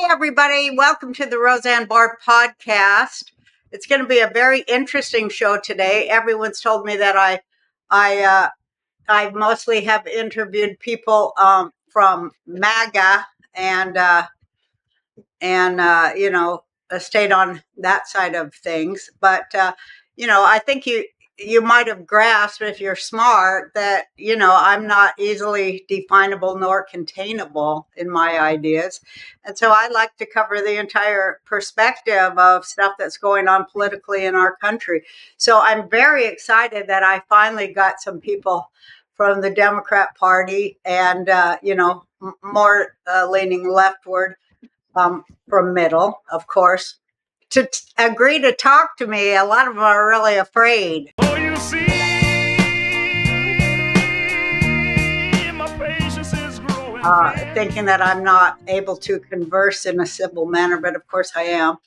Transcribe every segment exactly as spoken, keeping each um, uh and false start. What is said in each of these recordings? Hey, everybody. Welcome to the Roseanne Barr podcast. It's going to be a very interesting show today. Everyone's told me that I I, uh, I mostly have interviewed people um, from MAGA and, uh, and uh, you know, stayed on that side of things. But, uh, you know, I think you you might have grasped, if you're smart, that, you know, I'm not easily definable nor containable in my ideas. And so I like to cover the entire perspective of stuff that's going on politically in our country. So I'm very excited that I finally got some people from the Democrat Party and, uh, you know, m- more uh, leaning leftward um, from middle, of course, to t- agree to talk to me. A lot of them are really afraid. Oh, you see, my patience is growing, uh, thinking that I'm not able to converse in a civil manner, but of course I am.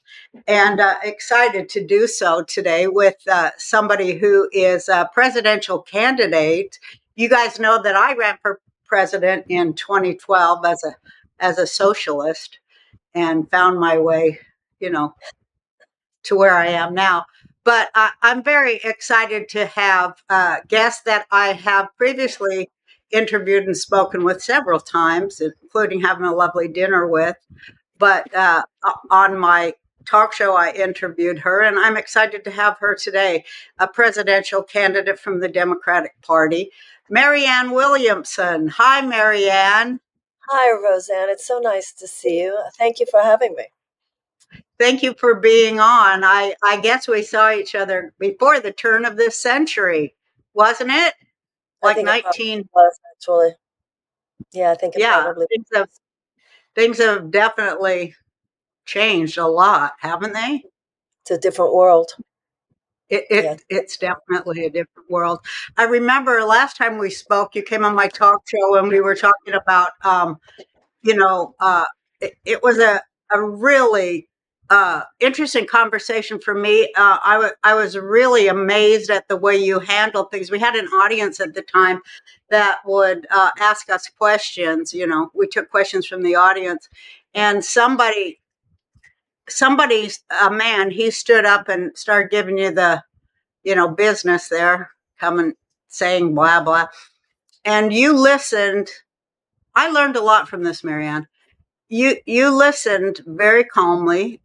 And uh, excited to do so today with uh, somebody who is a presidential candidate. You guys know that I ran for president in twenty twelve as a as a socialist and found my way, you know, to where I am now. But uh, I'm very excited to have uh, guests that I have previously interviewed and spoken with several times, including having a lovely dinner with. But uh, on my talk show, I interviewed her, and I'm excited to have her today, a presidential candidate from the Democratic Party, Marianne Williamson. Hi, Marianne. Hi, Roseanne. It's so nice to see you. Thank you for having me. Thank you for being on. I, I guess we saw each other before the turn of this century, wasn't it? Like nineteen. Actually, yeah, I think it yeah, probably. Things have, things have definitely changed a lot, haven't they? It's a different world. It, it yeah. It's definitely a different world. I remember last time we spoke, you came on my talk show and we were talking about, um, you know, uh, it, it was a a really Uh, interesting conversation for me. Uh, I, w- I was really amazed at the way you handled things. We had an audience at the time that would uh, ask us questions. You know, we took questions from the audience, and somebody, somebody, a man, he stood up and started giving you the, you know, business there, coming saying blah blah, and you listened. I learned a lot from this, Marianne. You you listened very calmly.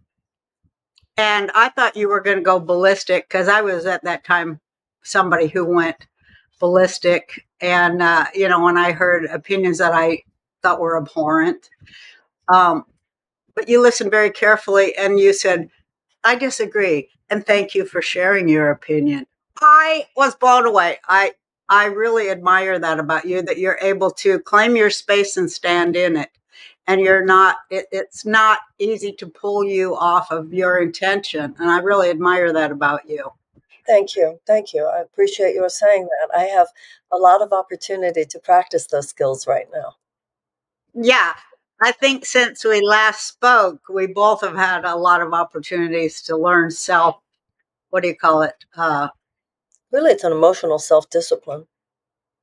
And I thought you were going to go ballistic, because I was at that time somebody who went ballistic. And, uh, you know, when I heard opinions that I thought were abhorrent. Um, but you listened very carefully and you said, I disagree. And thank you for sharing your opinion. I was blown away. I, I really admire that about you, that you're able to claim your space and stand in it. And you're not, it, it's not easy to pull you off of your intention. And I really admire that about you. Thank you. Thank you. I appreciate your saying that. I have a lot of opportunity to practice those skills right now. Yeah. I think since we last spoke, we both have had a lot of opportunities to learn self, what do you call it? Uh, really, it's an emotional self-discipline.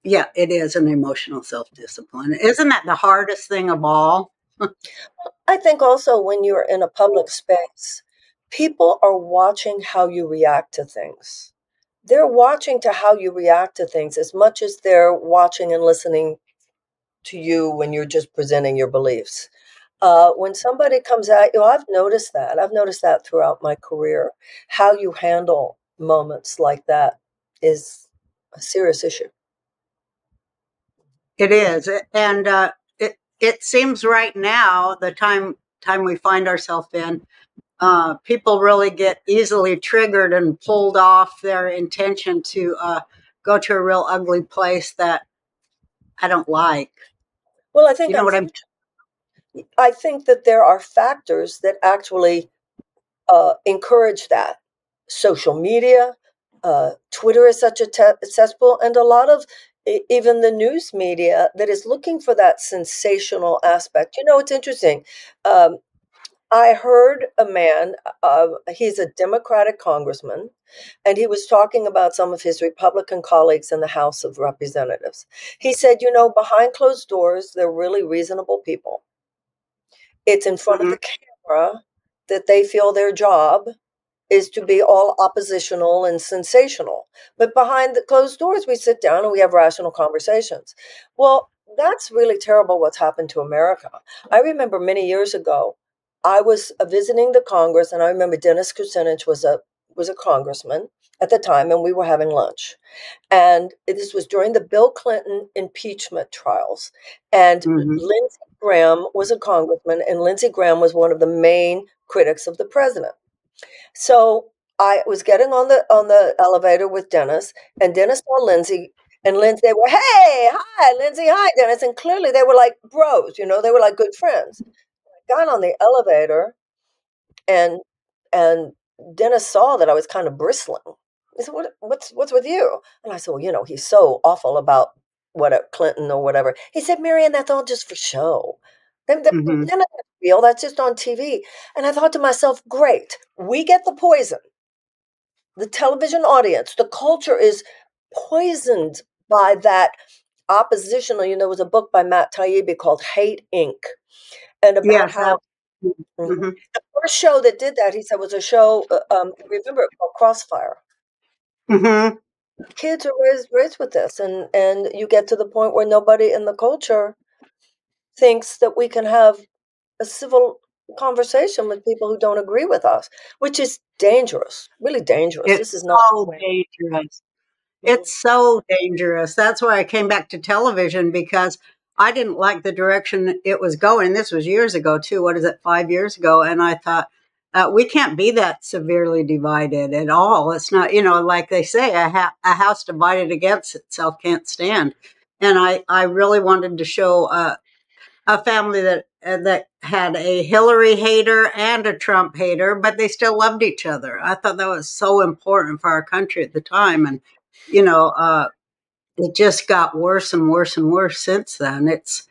Yeah, it is an emotional self-discipline. Isn't that the hardest thing of all? I think also when you're in a public space, people are watching how you react to things. They're watching to how you react to things as much as they're watching and listening to you when you're just presenting your beliefs. Uh, when somebody comes at you, I've noticed that. I've noticed that throughout my career. How you handle moments like that is a serious issue. It is. And uh, it it seems right now, the time time we find ourselves in, uh, people really get easily triggered and pulled off their intention to uh, go to a real ugly place that I don't like. Well, I think you know I, what I'm. I think that there are factors that actually uh, encourage that. Social media, uh, Twitter is such a te- cesspool, and a lot of even the news media that is looking for that sensational aspect. You know, it's interesting. Um, I heard a man, uh, he's a Democratic congressman, and he was talking about some of his Republican colleagues in the House of Representatives. He said, you know, behind closed doors, they're really reasonable people. It's in front mm-hmm. of the camera that they feel their job is to be all oppositional and sensational. But behind the closed doors, we sit down and we have rational conversations. Well, that's really terrible what's happened to America. I remember many years ago, I was visiting the Congress, and I remember Dennis Kucinich was a was a congressman at the time, and we were having lunch. And this was during the Bill Clinton impeachment trials. And mm-hmm. Lindsey Graham was a congressman, and Lindsey Graham was one of the main critics of the president. So I was getting on the on the elevator with Dennis, and Dennis saw Lindsey, and Lindsey, they were, hey, hi, Lindsey, hi, Dennis. And clearly they were like bros, you know, they were like good friends. I got on the elevator, and and Dennis saw that I was kind of bristling. He said, what, what's, what's with you? And I said, well, you know, he's so awful about what Clinton or whatever. He said, Marianne, that's all just for show. Mm-hmm. Then that's real. That's just on T V. And I thought to myself, great. We get the poison. The television audience, the culture is poisoned by that oppositional. You know, there was a book by Matt Taibbi called Hate Incorporated. And about yeah. how mm-hmm. the first show that did that, he said, was a show, um, remember it called Crossfire. Mm-hmm. Kids are raised, raised with this. And, and you get to the point where nobody in the culture thinks that we can have a civil conversation with people who don't agree with us, which is dangerous, really dangerous. It's this is not so dangerous. It's so dangerous. That's why I came back to television, because I didn't like the direction it was going. This was years ago, too. What is it, five years ago? And I thought, uh, we can't be that severely divided at all. It's not, you know, like they say, a, ha- a house divided against itself can't stand. And I, I really wanted to show uh, a family that uh, that had a Hillary hater and a Trump hater, but they still loved each other. I thought that was so important for our country at the time. And, you know, uh, it just got worse and worse and worse since then. It's,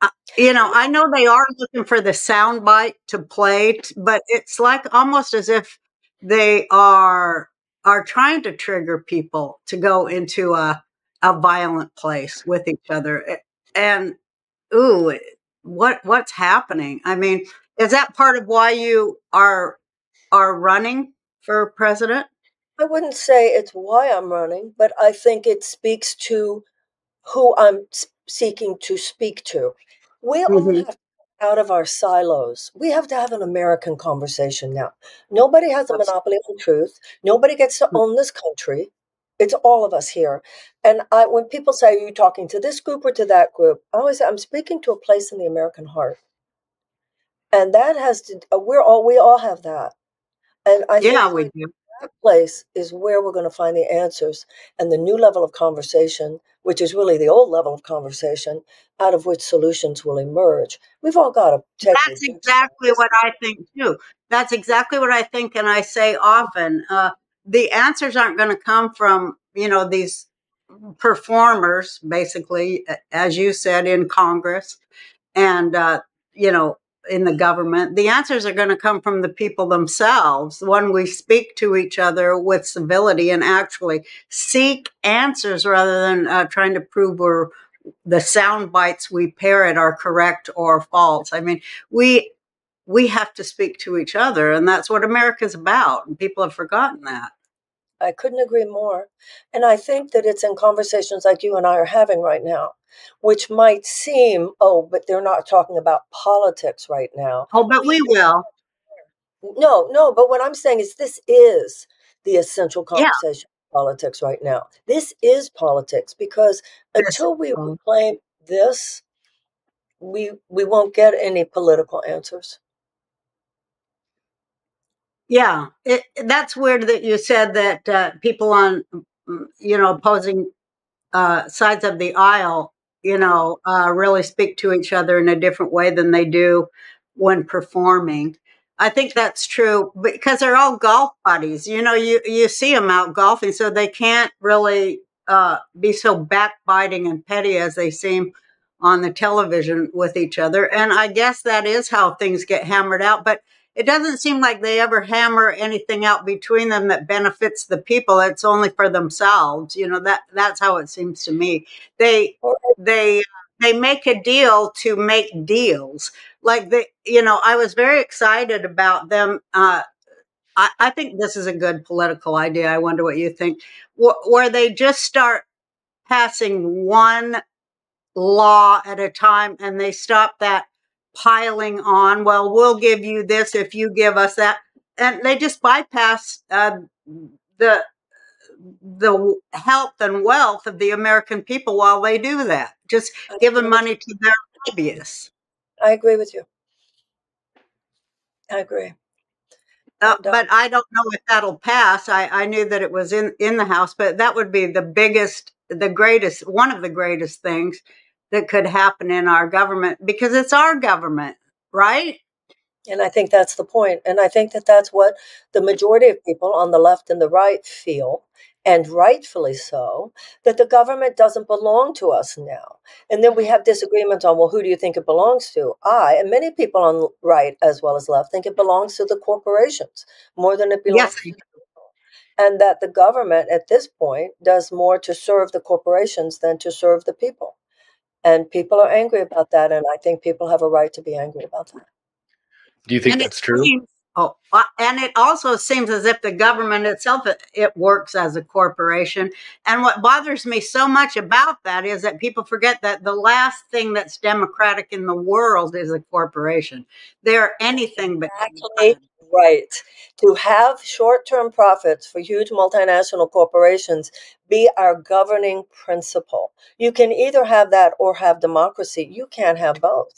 uh, you know, I know they are looking for the soundbite to play, t- but it's like almost as if they are are trying to trigger people to go into a a violent place with each other. And ooh, what what's happening? I mean, is that part of why you are are running for president? I wouldn't say it's why I'm running, but I think it speaks to who I'm seeking to speak to. We mm-hmm. all have to get out of our silos. We have to have an American conversation now. Nobody has a monopoly on truth. Nobody gets to own this country. It's all of us here. And I, when people say, are you talking to this group or to that group? I always say, I'm speaking to a place in the American heart. And that has to, we're all, we all have that. And I yeah, think we do. That place is where we're going to find the answers and the new level of conversation, which is really the old level of conversation, out of which solutions will emerge. We've all got to take That's these exactly things. What I think, too. That's exactly what I think, and I say often. Uh, the answers aren't going to come from, you know, these performers, basically, as you said, in Congress and, uh, you know, in the government. The answers are going to come from the people themselves when we speak to each other with civility and actually seek answers rather than uh, trying to prove we're, the sound bites we parrot are correct or false. I mean, we we have to speak to each other, and that's what America's about, and people have forgotten that. I couldn't agree more. And I think that it's in conversations like you and I are having right now, which might seem, oh, but they're not talking about politics right now. Oh, but we will. No, no. But what I'm saying is this is the essential conversation yeah. of politics right now. This is politics, because until we reclaim this, we we won't get any political answers. Yeah, it, that's weird that you said that uh, people on, you know, opposing uh, sides of the aisle, you know, uh, really speak to each other in a different way than they do when performing. I think that's true because they're all golf buddies. You know, you, you see them out golfing, so they can't really uh, be so backbiting and petty as they seem on the television with each other. And I guess that is how things get hammered out. But it doesn't seem like they ever hammer anything out between them that benefits the people. It's only for themselves. You know, that that's how it seems to me. They they they make a deal to make deals like they, you know, I was very excited about them. Uh, I, I think this is a good political idea. I wonder what you think. W- where they just start passing one law at a time and they stop that piling on. Well, we'll give you this if you give us that. And they just bypass uh, the the health and wealth of the American people while they do that. Just giving money to their lobbyists. I agree with you. I agree. Uh, but I don't know if that'll pass. I, I knew that it was in, in the House, but that would be the biggest, the greatest, one of the greatest things that could happen in our government, because it's our government, right? And I think that's the point. And I think that that's what the majority of people on the left and the right feel, and rightfully so, that the government doesn't belong to us now. And then we have disagreements on, well, who do you think it belongs to? I, and many people on the right as well as left, think it belongs to the corporations more than it belongs yes. to people. And that the government at this point does more to serve the corporations than to serve the people. And people are angry about that. And I think people have a right to be angry about that. Do you think and that's true? Seems, oh, uh, and it also seems as if the government itself, it, it works as a corporation. And what bothers me so much about that is that people forget that the last thing that's democratic in the world is a corporation. They're anything but exactly right. To have short-term profits for huge multinational corporations be our governing principle. You can either have that or have democracy. You can't have both.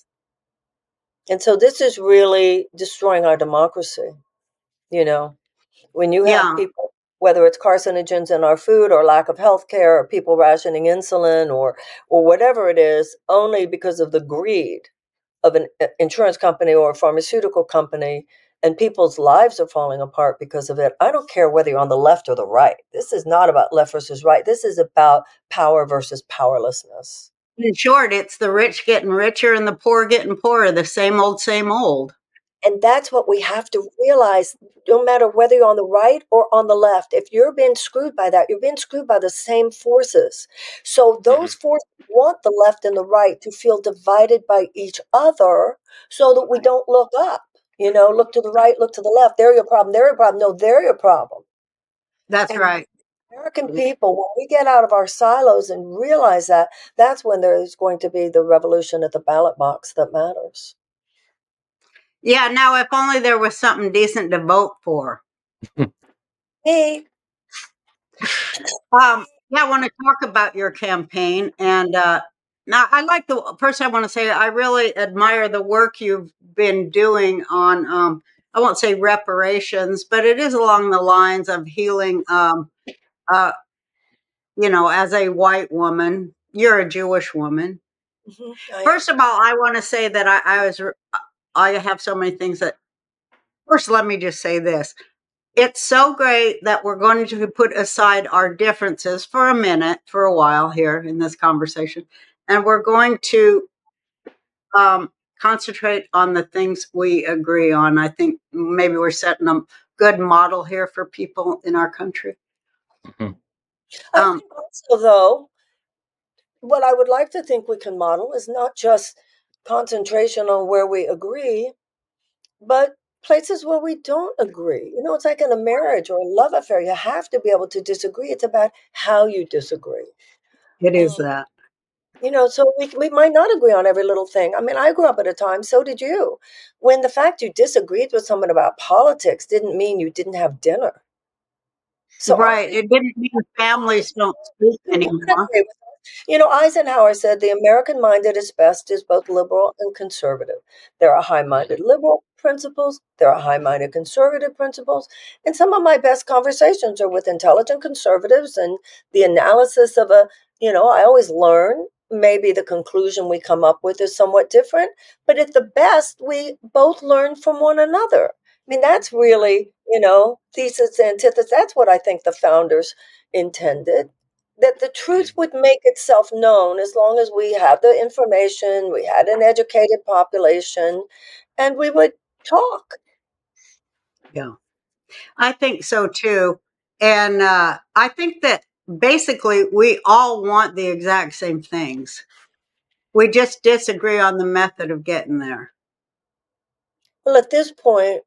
And so this is really destroying our democracy, you know, when you have yeah. people, whether it's carcinogens in our food or lack of health care or people rationing insulin or or whatever it is, only because of the greed of an insurance company or a pharmaceutical company, and people's lives are falling apart because of it. I don't care whether you're on the left or the right. This is not about left versus right. This is about power versus powerlessness. In short, it's the rich getting richer and the poor getting poorer, the same old, same old. And that's what we have to realize, no matter whether you're on the right or on the left. If you're being screwed by that, you're being screwed by the same forces. So those mm-hmm. forces want the left and the right to feel divided by each other so that we don't look up. You know, look to the right, look to the left. They're your problem. They're your problem. No, they're your problem. That's and right. American people, when we get out of our silos and realize that, that's when there's going to be the revolution at the ballot box that matters. Yeah, now if only there was something decent to vote for. Hey. Um, yeah, I want to talk about your campaign. And uh, now I like the, first I want to say, I really admire the work you've been doing on, um, I won't say reparations, but it is along the lines of healing um Uh, you know, as a white woman, you're a Jewish woman. Mm-hmm. First of all, I want to say that I, I was, I have so many things that, first, let me just say this. It's so great that we're going to put aside our differences for a minute, for a while here in this conversation, and we're going to um, concentrate on the things we agree on. I think maybe we're setting a good model here for people in our country. Mm-hmm. Um, also, though, what I would like to think we can model is not just concentration on where we agree, but places where we don't agree. You know, it's like in a marriage or a love affair. You have to be able to disagree. It's about how you disagree. It is um, that. You know, so we, we might not agree on every little thing. I mean, I grew up at a time, so did you, when the fact you disagreed with someone about politics didn't mean you didn't have dinner. So right. It didn't mean families don't speak anymore. You know, Eisenhower said the American mind at its best is both liberal and conservative. There are high-minded liberal principles. There are high-minded conservative principles. And some of my best conversations are with intelligent conservatives, and the analysis of a, you know, I always learn. Maybe the conclusion we come up with is somewhat different. But at the best, we both learn from one another. I mean, that's really, you know, thesis, antithesis. That's what I think the founders intended, that the truth would make itself known as long as we had the information, we had an educated population, and we would talk. Yeah, I think so, too. And uh, I think that basically we all want the exact same things. We just disagree on the method of getting there. Well, at this point,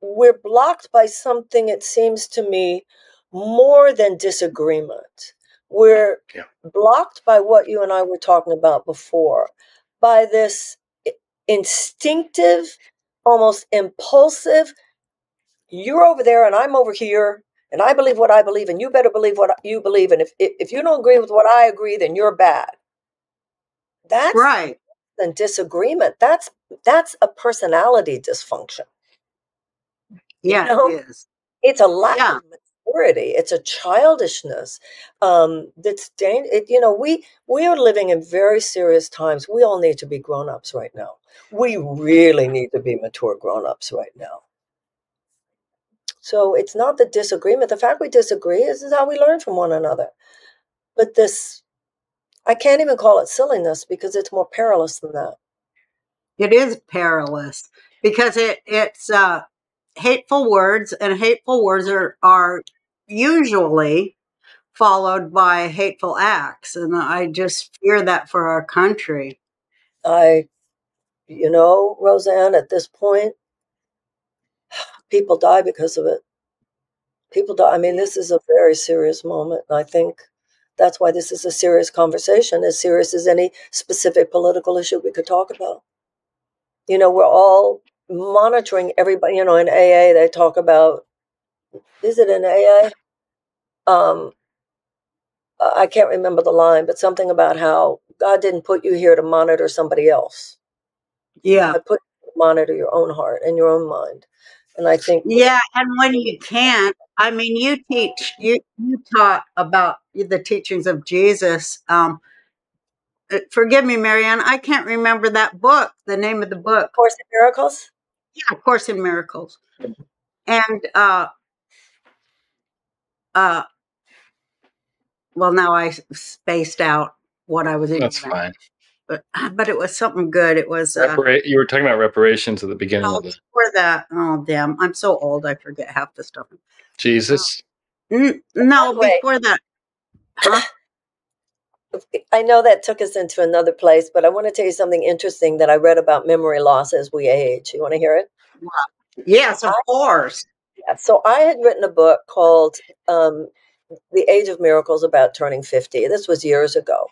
we're blocked by something, it seems to me, more than disagreement. We're yeah. blocked by what you and I were talking about before, by this instinctive, almost impulsive, you're over there and I'm over here, and I believe what I believe, and you better believe what you believe, and if if you don't agree with what I agree, then you're bad. That's right. Than disagreement. That's that's a personality dysfunction. Yeah, you know? It is. It's a lack yeah. of maturity. It's a childishness. Um, that's dang, it, you know, we we are living in very serious times. We all need to be grown-ups right now. We really need to be mature grown-ups right now. So it's not the disagreement. The fact we disagree is, is how we learn from one another. But this, I can't even call it silliness because it's more perilous than that. It is perilous because it it's uh, hateful words, and hateful words are, are usually followed by hateful acts. And I just fear that for our country. I, you know, Roseanne, at this point, people die because of it. People die. I mean, this is a very serious moment. And I think that's why this is a serious conversation, as serious as any specific political issue we could talk about. You know, we're all monitoring everybody. You know, in A A, they talk about, is it in A A? Um, I can't remember the line, but something about how God didn't put you here to monitor somebody else. Yeah. I put you to monitor your own heart and your own mind. And I think, yeah. And when you can't, I mean, you teach, you, you taught about the teachings of Jesus. Um, forgive me, Marianne, I can't remember that book, the name of the book. A Course in Miracles? Yeah, A Course in Miracles. And, uh, uh, well, now I spaced out what I was in. That's fine. But, but it was something good. It was uh, Repara- you were talking about reparations at the beginning oh, of it. Before that, oh damn, I'm so old. I forget half the stuff. Jesus. Uh, n- no, Wait. before that. Huh? I know that took us into another place, but I want to tell you something interesting that I read about memory loss as we age. You want to hear it? Yes, of I, course. Yeah. So I had written a book called um, "The Age of Miracles" about turning fifty. This was years ago.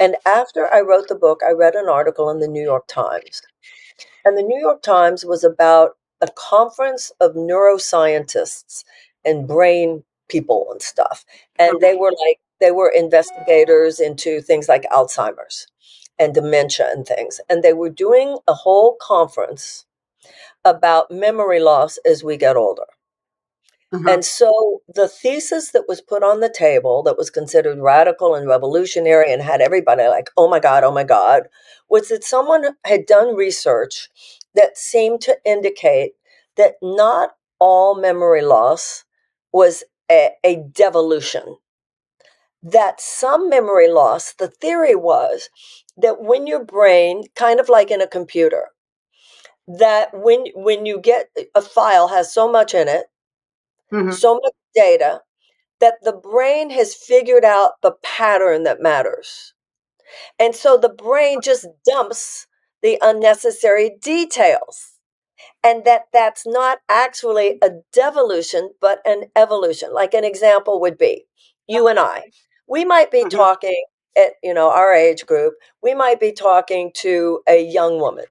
And after I wrote the book, I read an article in the New York Times. And the New York Times was about a conference of neuroscientists and brain people and stuff. And they were like, they were investigators into things like Alzheimer's and dementia and things. And they were doing a whole conference about memory loss as we get older. Uh-huh. And so the thesis that was put on the table that was considered radical and revolutionary and had everybody like, oh, my God, oh, my God, was that someone had done research that seemed to indicate that not all memory loss was a, a devolution, that some memory loss, the theory was that when your brain, kind of like in a computer, that when when you get a file has so much in it, Mm-hmm. so much data, that the brain has figured out the pattern that matters. And so the brain just dumps the unnecessary details, and that that's not actually a devolution, but an evolution. Like an example would be you and I, we might be mm-hmm. talking at, you know, our age group, we might be talking to a young woman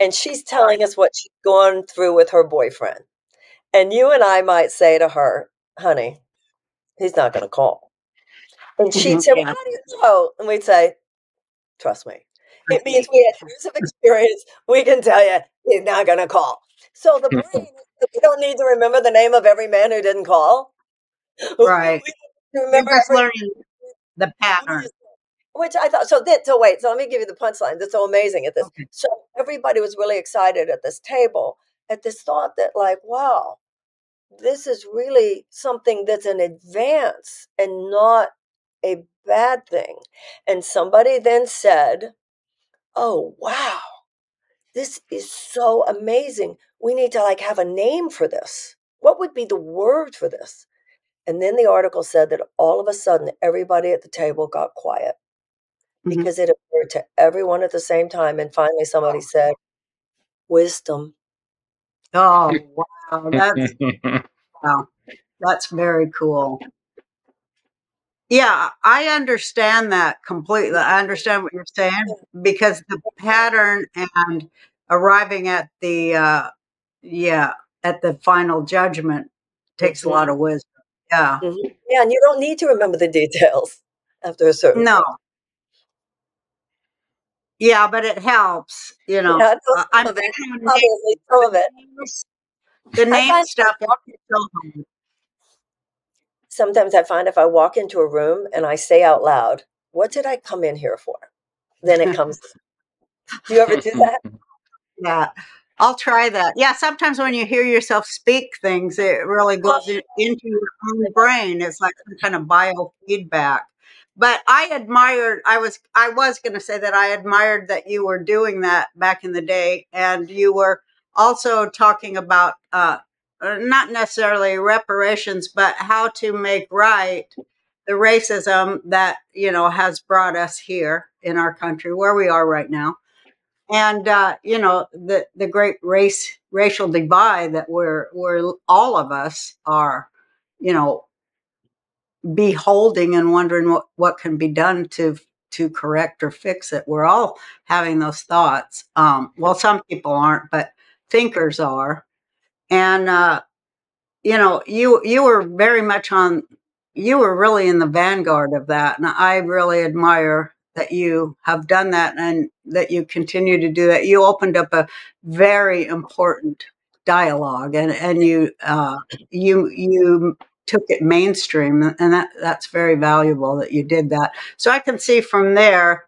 and she's telling us what she's gone through with her boyfriend. And you and I might say to her, honey, he's not going to call. And she'd say, well, how do you know? And we'd say, trust me. It means we have years of experience. We can tell you he's not going to call. So the brain, we don't need to remember the name of every man who didn't call. Right. We remember just learning the pattern. Which I thought, so, that, so wait, so let me give you the punchline. That's so amazing at this. Okay. So everybody was really excited at this table at this thought that like, wow, this is really something that's an advance and not a bad thing. And somebody then said, oh, wow, this is so amazing. We need to like have a name for this. What would be the word for this? And then the article said that all of a sudden, everybody at the table got quiet mm-hmm. because it occurred to everyone at the same time. And finally, somebody said, wisdom. Oh, wow. That's, wow. That's very cool. Yeah, I understand that completely. I understand what you're saying, because the pattern and arriving at the, uh, yeah, at the final judgment takes mm-hmm. a lot of wisdom. Yeah. Mm-hmm. Yeah, and you don't need to remember the details after a certain No. point. Yeah, but it helps, you know. Yeah, uh, I'm of it. Name, some of it. The name stuff. Sometimes I find if I walk into a room and I say out loud, what did I come in here for? Then it comes. Do you ever do that? Yeah, I'll try that. Yeah, sometimes when you hear yourself speak things, it really goes into your own brain. It's like some kind of biofeedback. But I admired, I was I was going to say that I admired that you were doing that back in the day. And you were also talking about uh, not necessarily reparations, but how to make right the racism that, you know, has brought us here in our country where we are right now. And, uh, you know, the, the great race, racial divide that we're, we're all of us are, you know, beholding and wondering what, what can be done to to correct or fix it. We're all having those thoughts. Um, well, some people aren't, but thinkers are. And, uh, you know, you you were very much on, you were really in the vanguard of that. And I really admire that you have done that and that you continue to do that. You opened up a very important dialogue, and, and you, uh, you, you took it mainstream, and that, that's very valuable that you did that. So I can see from there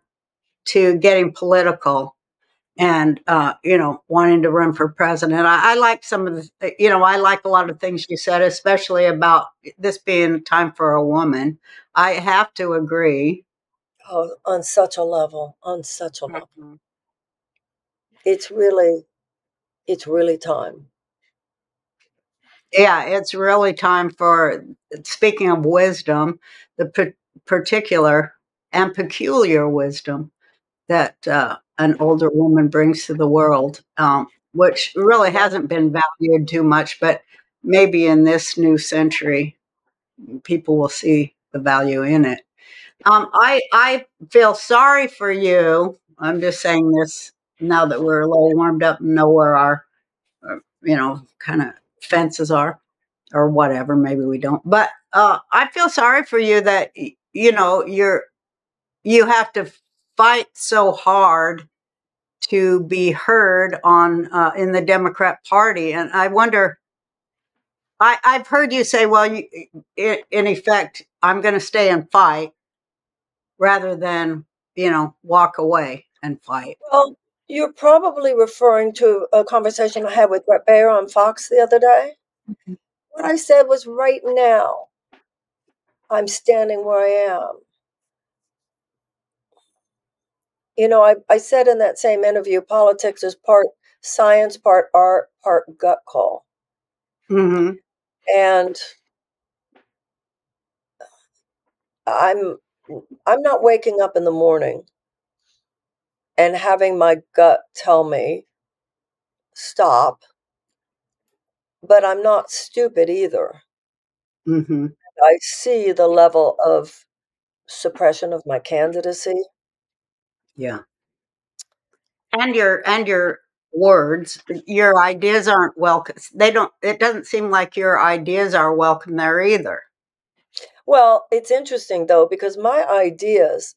to getting political and, uh, you know, wanting to run for president. I, I like some of the, you know, I like a lot of things you said, especially about this being time for a woman. I have to agree. Oh, on such a level, on such a level. Mm-hmm. It's really, it's really time. Yeah, it's really time for, speaking of wisdom, the p particular and peculiar wisdom that uh, an older woman brings to the world, um, which really hasn't been valued too much, but maybe in this new century, people will see the value in it. Um, I, I feel sorry for you. I'm just saying this now that we're a little warmed up and know where our, you know, kind of fences are, or whatever, maybe we don't, but uh I feel sorry for you that, you know, you're you have to fight so hard to be heard on uh in the Democrat Party. And I wonder, I I've heard you say, well, you, in, in effect, I'm going to stay and fight rather than, you know, walk away and fight. Well, you're probably referring to a conversation I had with Rep Bayer on Fox the other day. Mm-hmm. What I said was, right now, I'm standing where I am. You know, I, I said in that same interview, politics is part science, part art, part gut call. Mm-hmm. And I'm, I'm not waking up in the morning and having my gut tell me, stop. But I'm not stupid either. Mm-hmm. I see the level of suppression of my candidacy. Yeah. And your, and your words, your ideas aren't welcome. They don't, it doesn't seem like your ideas are welcome there either. Well, it's interesting, though, because my ideas,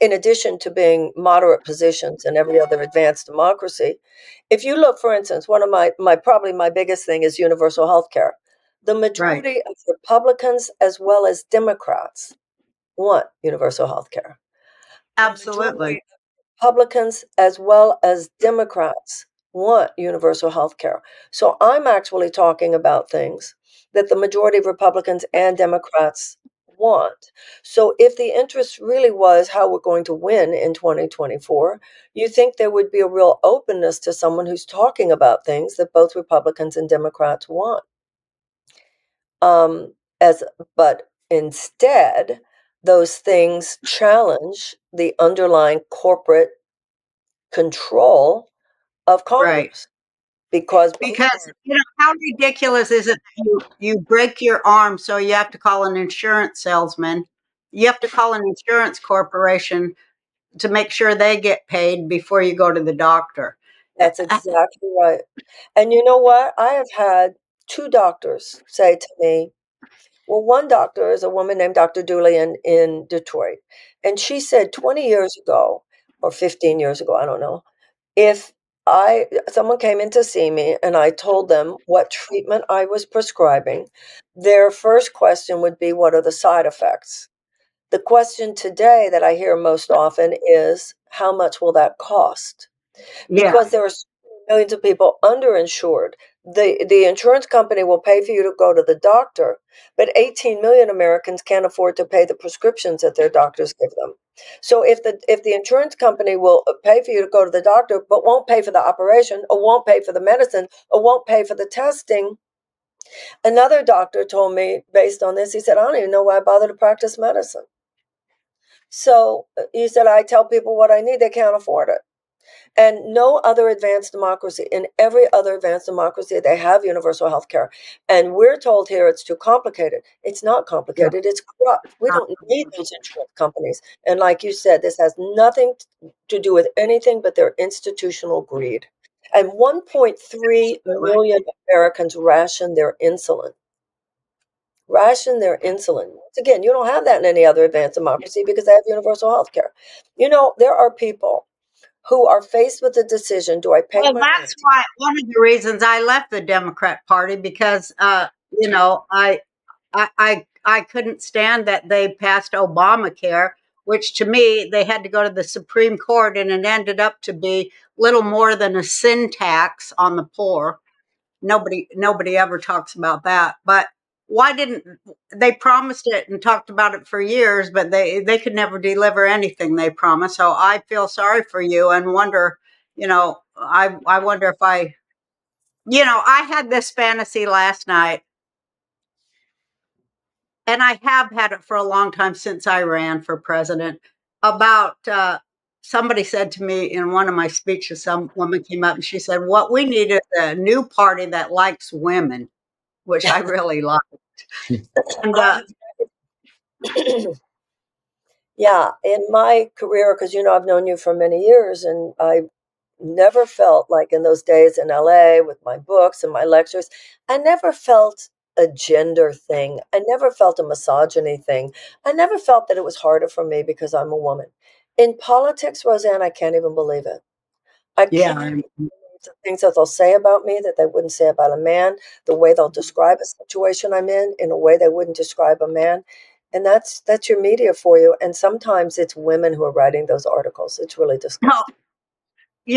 in addition to being moderate positions in every other advanced democracy, if you look, for instance, one of my, my probably my biggest thing is universal health care. The majority right. of Republicans as well as Democrats want universal health care. Absolutely. Republicans as well as Democrats want universal health care. So I'm actually talking about things that the majority of Republicans and Democrats want. So if the interest really was how we're going to win in twenty twenty-four, you think there would be a real openness to someone who's talking about things that both Republicans and Democrats want. Um, as, but instead, those things challenge the underlying corporate control of Congress. Right. Because, because you know, how ridiculous is it that you, you break your arm, so you have to call an insurance salesman, you have to call an insurance corporation to make sure they get paid before you go to the doctor. That's exactly right. And you know what? I have had two doctors say to me, well, one doctor is a woman named Doctor Dooley in Detroit. And she said twenty years ago or fifteen years ago, I don't know, if I someone came in to see me and I told them what treatment I was prescribing, their first question would be, what are the side effects? The question today that I hear most often is, how much will that cost? Yeah. Because there are millions of people underinsured. The, the insurance company will pay for you to go to the doctor, but eighteen million Americans can't afford to pay the prescriptions that their doctors give them. So if the if the insurance company will pay for you to go to the doctor, but won't pay for the operation, or won't pay for the medicine, or won't pay for the testing, another doctor told me, based on this, he said, I don't even know why I bother to practice medicine. So he said, I tell people what I need, they can't afford it. And no other advanced democracy, in every other advanced democracy, they have universal health care. And we're told here it's too complicated. It's not complicated. Yeah. It's corrupt. We don't need those insurance companies. And like you said, this has nothing to do with anything but their institutional greed. And one point three million Americans ration their insulin. Ration their insulin. Once again, you don't have that in any other advanced democracy because they have universal health care. You know, there are people who are faced with the decision, do I pay? Well, that's why one of the reasons I left the Democrat Party, because uh, you know, I, I, I, I couldn't stand that they passed Obamacare, which to me, they had to go to the Supreme Court, and it ended up to be little more than a sin tax on the poor. Nobody, nobody ever talks about that, but why didn't they promised it and talked about it for years, but they, they could never deliver anything they promised. So I feel sorry for you and wonder, you know, I, I wonder if I, you know, I had this fantasy last night, and I have had it for a long time since I ran for president, about, uh, somebody said to me in one of my speeches, some woman came up and she said, what we need is a new party that likes women, which I really liked. And, uh, yeah, in my career, because, you know, I've known you for many years, and I never felt like in those days in L A with my books and my lectures, I never felt a gender thing. I never felt a misogyny thing. I never felt that it was harder for me because I'm a woman. In politics, Roseanne, I can't even believe it. I yeah, can't I'm the things that they'll say about me that they wouldn't say about a man, the way they'll describe a situation I'm in, in a way they wouldn't describe a man. And that's that's your media for you. And sometimes it's women who are writing those articles. It's really disgusting. No,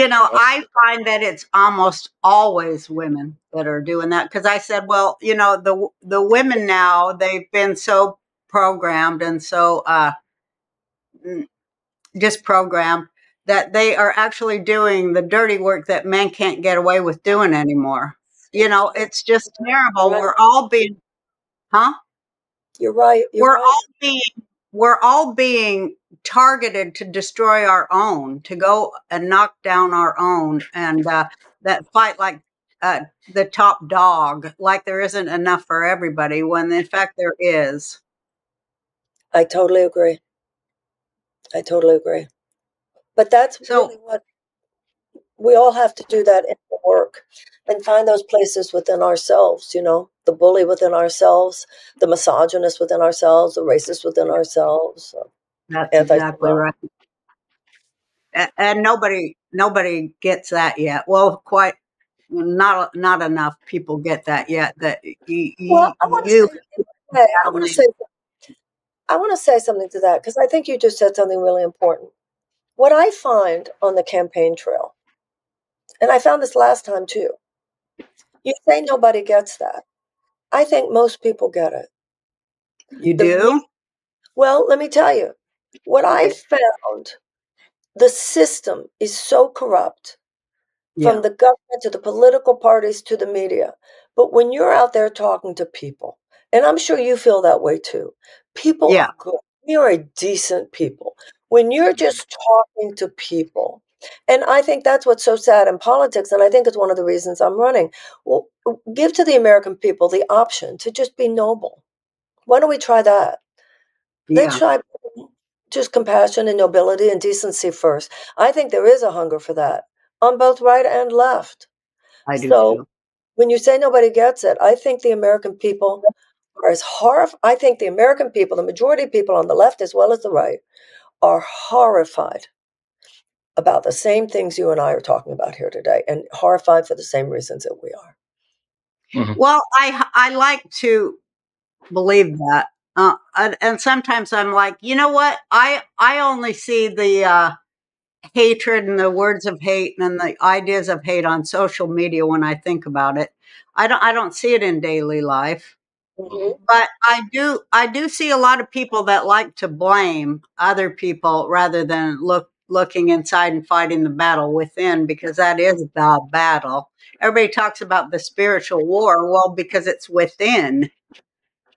you know, I find that it's almost always women that are doing that. Because I said, well, you know, the, the women now, they've been so programmed and so uh, disprogrammed that they are actually doing the dirty work that men can't get away with doing anymore. You know, it's just terrible. Right. We're all being, huh? You're right. You're we're right. all being, we're all being targeted to destroy our own, to go and knock down our own, and uh, that fight like uh, the top dog, like there isn't enough for everybody, when in fact there is. I totally agree. I totally agree. But that's really so, what we all have to do, that in the work and find those places within ourselves, you know, the bully within ourselves, the misogynist within ourselves, the racist within ourselves. That's exactly right. And, and nobody, nobody gets that yet. Well, quite not, not enough people get that yet. That you, well, I want you, to say, I want to say something to that, because I think you just said something really important. What I find on the campaign trail, and I found this last time too, you say nobody gets that. I think most people get it. You the, do? Well, let me tell you, what I found, the system is so corrupt, yeah. From the government to the political parties to the media. But when you're out there talking to people, and I'm sure you feel that way too, people yeah. are good. We are a decent people. When you're just talking to people, And I think that's what's so sad in politics, and I think it's one of the reasons I'm running. Well, give to the American people the option to just be noble. Why don't we try that? Yeah. Let's try just compassion and nobility and decency first. I think there is a hunger for that on both right and left. I do so too. When you say nobody gets it, I think the American people are as horrified. I think the American people, the majority of people on the left as well as the right, are horrified about the same things you and I are talking about here today, and horrified for the same reasons that we are. Mm-hmm. Well, I I like to believe that. Uh, and, and sometimes I'm like, you know what? I, I only see the uh, hatred and the words of hate and the ideas of hate on social media when I think about it. I don't, I don't see it in daily life. Mm-hmm. But I do, I do see a lot of people that like to blame other people rather than look looking inside and fighting the battle within, because that is the battle. Everybody talks about the spiritual war. Well, because it's within.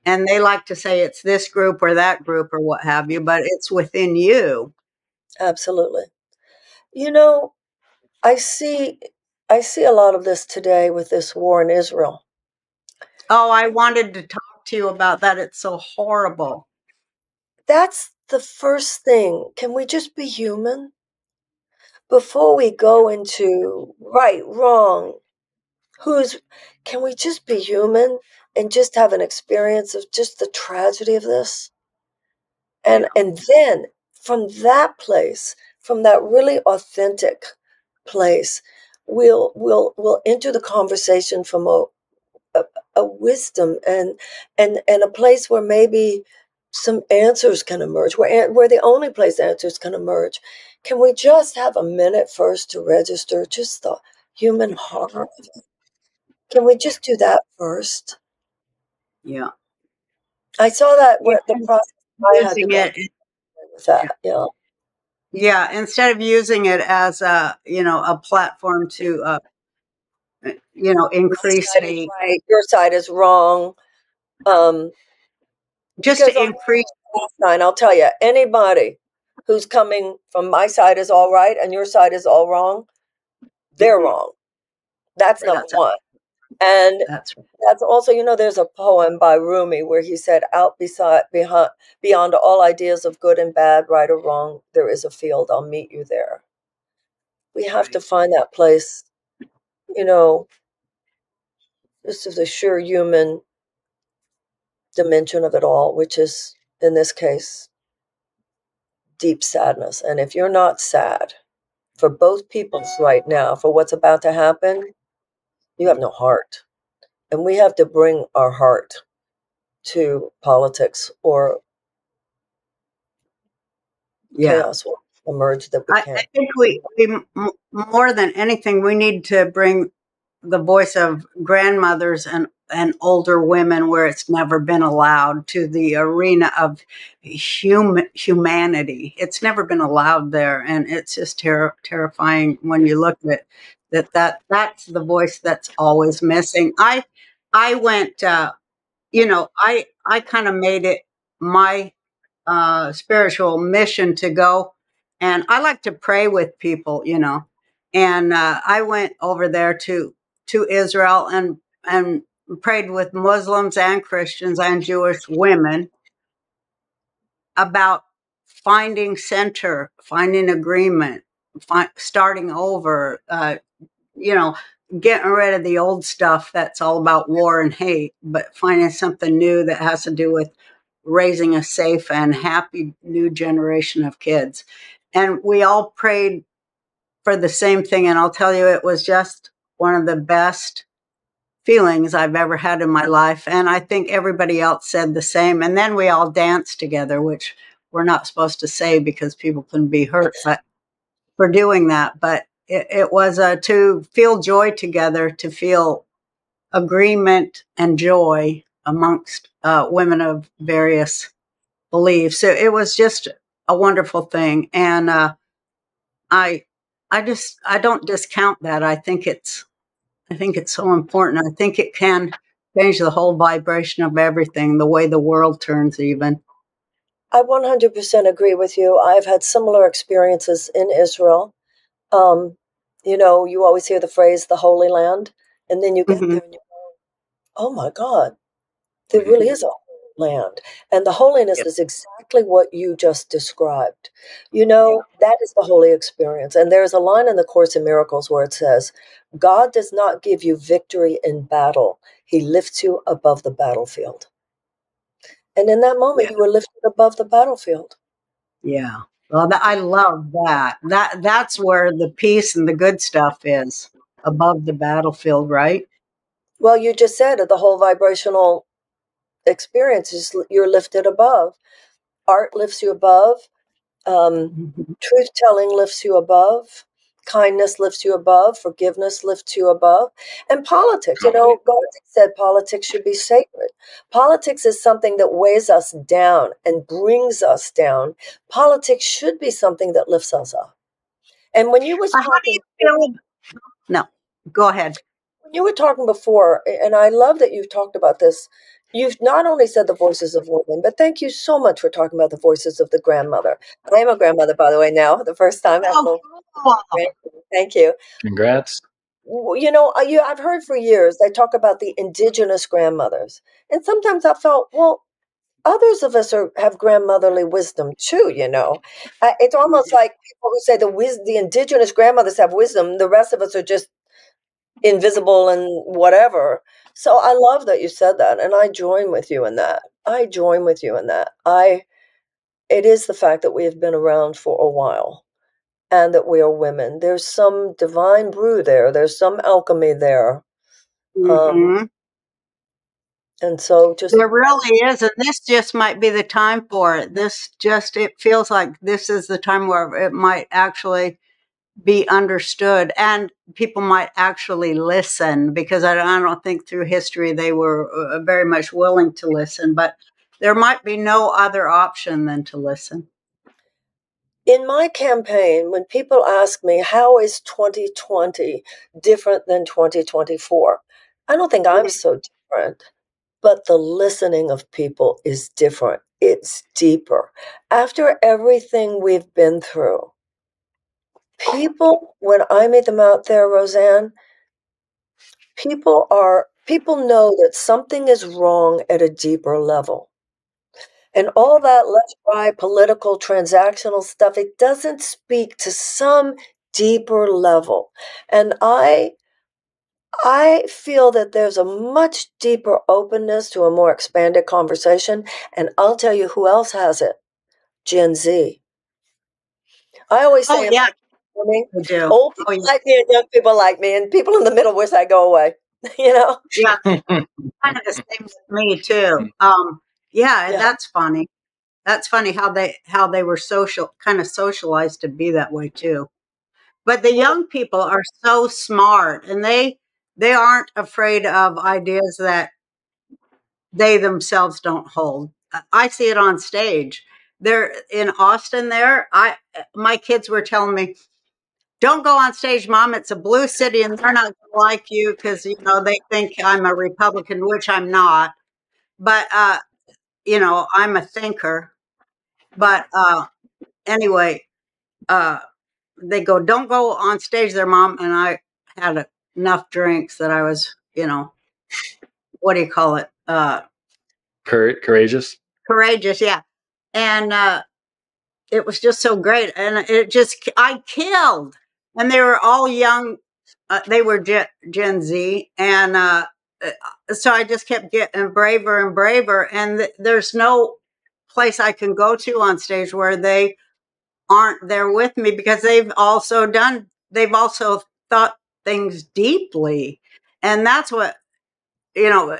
And they like to say it's this group or that group or what have you, but it's within you. Absolutely. You know, I see, I see a lot of this today with this war in Israel. Oh, I wanted to talk to you about that. It's so horrible. That's the first thing. Can we just be human? Before we go into right, wrong, who's, can we just be human? And just have an experience of just the tragedy of this. And and then from that place, from that really authentic place, we'll we'll we'll enter the conversation from a a, a wisdom and and and a place where maybe some answers can emerge, where where the only place answers can emerge. Can we just have a minute first to register just the human heart? Can we just do that first? Yeah, I saw that. With the process I had to get with that. Yeah, yeah. Instead of using it as a you know a platform to uh, you know increase the right. Your side is wrong. Um, just to increase. I'll tell you, anybody who's coming from my side is all right and your side is all wrong, they're wrong. That's number one. And that's, right. that's also, you know, there's a poem by Rumi where he said, out beside, behind, beyond all ideas of good and bad, right or wrong, there is a field. I'll meet you there. We have right. to find that place, you know, just of the sure human dimension of it all, which is, in this case, deep sadness. And if you're not sad for both peoples right now, for what's about to happen, you have no heart. And we have to bring our heart to politics or yeah. chaos will emerge that we can. I think we, we, more than anything, we need to bring the voice of grandmothers and, and older women where it's never been allowed to the arena of human, humanity. It's never been allowed there. And it's just ter- terrifying when you look at it. That that that's the voice that's always missing. I I went, uh, you know, I I kind of made it my uh, spiritual mission to go, and I like to pray with people, you know, and uh, I went over there to to Israel and and prayed with Muslims and Christians and Jewish women about finding center, finding agreement, fi- starting over. Uh, you know, getting rid of the old stuff that's all about war and hate, but finding something new that has to do with raising a safe and happy new generation of kids. And we all prayed for the same thing. And I'll tell you, it was just one of the best feelings I've ever had in my life. And I think everybody else said the same. And then we all danced together, which we're not supposed to say because people can be hurt but for doing that. But It, it was uh, to feel joy together, to feel agreement and joy amongst uh, women of various beliefs. So it was just a wonderful thing, and uh, I, I just I don't discount that. I think it's, I think it's so important. I think it can change the whole vibration of everything, the way the world turns, even. I one hundred percent agree with you. I've had similar experiences in Israel. um, you know, you always hear the phrase, the Holy Land, and then you get mm-hmm. there and you go, oh my God, there mm-hmm. really is a holy land. And the holiness yep. is exactly what you just described. You know, yeah. that is the holy experience. And there's a line in the Course in Miracles where it says, God does not give you victory in battle. He lifts you above the battlefield. And in that moment, yeah. you were lifted above the battlefield. Yeah. Well, I love that. That that's where the peace and the good stuff is, above the battlefield, right? Well, you just said it, the whole vibrational experience is you're lifted above. Art lifts you above. Um, mm-hmm. Truth-telling lifts you above. Kindness lifts you above. Forgiveness lifts you above. And politics, you know, God said politics should be sacred. Politics is something that weighs us down and brings us down. Politics should be something that lifts us up. And when you was talking, how do you feel? No, go ahead. When you were talking before, and I love that you've talked about this, you've not only said the voices of women, but thank you so much for talking about the voices of the grandmother. I am a grandmother, by the way, now, the first time. Oh, wow. Thank you. Congrats. You know, you, I've heard for years, they talk about the indigenous grandmothers. And sometimes I felt, well, others of us are, have grandmotherly wisdom too, you know. Uh, it's almost like people who say the, wis- the indigenous grandmothers have wisdom. The rest of us are just invisible and whatever. So I love that you said that, and I join with you in that. I join with you in that. I, it is the fact that we have been around for a while, and that we are women. There's some divine brew there. There's some alchemy there, mm-hmm. um, and so just there really is. And this just might be the time for it. This just it feels like this is the time where it might actually be understood and people might actually listen, because I don't, I don't think through history they were uh, very much willing to listen, but there might be no other option than to listen. In my campaign, when people ask me, how is twenty twenty different than twenty twenty-four? I don't think I'm so different, but the listening of people is different. It's deeper. After everything we've been through, people, when I meet them out there, Roseanne, people are, people know that something is wrong at a deeper level. And all that left-right political transactional stuff, it doesn't speak to some deeper level. And I, I feel that there's a much deeper openness to a more expanded conversation. And I'll tell you who else has it. Gen Z. I always say, oh, yeah. I mean, old people oh, yeah. like me and young people like me, and people in the middle wish I go away. You know, yeah, kind of the same with me too. Um, yeah, yeah, that's funny. That's funny how they how they were social, kind of socialized to be that way too. But the young people are so smart, and they they aren't afraid of ideas that they themselves don't hold. I see it on stage. They're in Austin. There, I my kids were telling me, don't go on stage, Mom. It's a blue city, and they're not going to like you because, you know, they think I'm a Republican, which I'm not. But, uh, you know, I'm a thinker. But uh, anyway, uh, they go, don't go on stage there, Mom. And I had enough drinks that I was, you know, what do you call it? Uh, Cour- courageous. Courageous, yeah. And uh, it was just so great. And it just, I killed. And they were all young. Uh, they were Gen, Gen Z. And uh, so I just kept getting braver and braver. And th- there's no place I can go to on stage where they aren't there with me, because they've also done, they've also thought things deeply. And that's what, you know,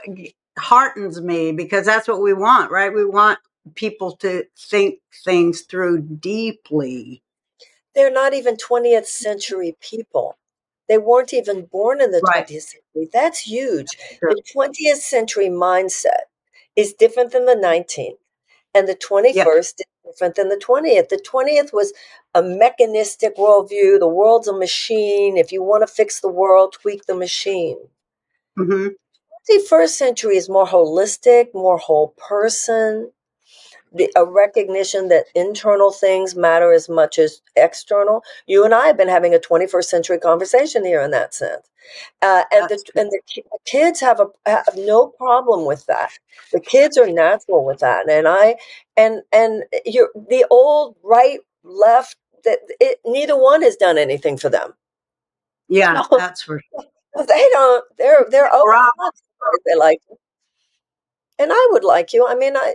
heartens me, because that's what we want, right? We want people to think things through deeply. They're not even twentieth century people. They weren't even born in the right. twentieth century. That's huge. Sure. The twentieth century mindset is different than the nineteenth, and the twenty-first yep. is different than the twentieth. The twentieth was a mechanistic worldview. The world's a machine. If you want to fix the world, tweak the machine. Mm-hmm. The twenty-first century is more holistic, more whole person. the, a recognition that internal things matter as much as external. You and I have been having a twenty-first century conversation here in that sense. Uh, and the, and the kids have a have no problem with that. The kids are natural with that. And I and and you're, the old right left that it, neither one has done anything for them. Yeah, so, that's for sure. They don't. They're they're open. They like you. And I would like you. I mean, I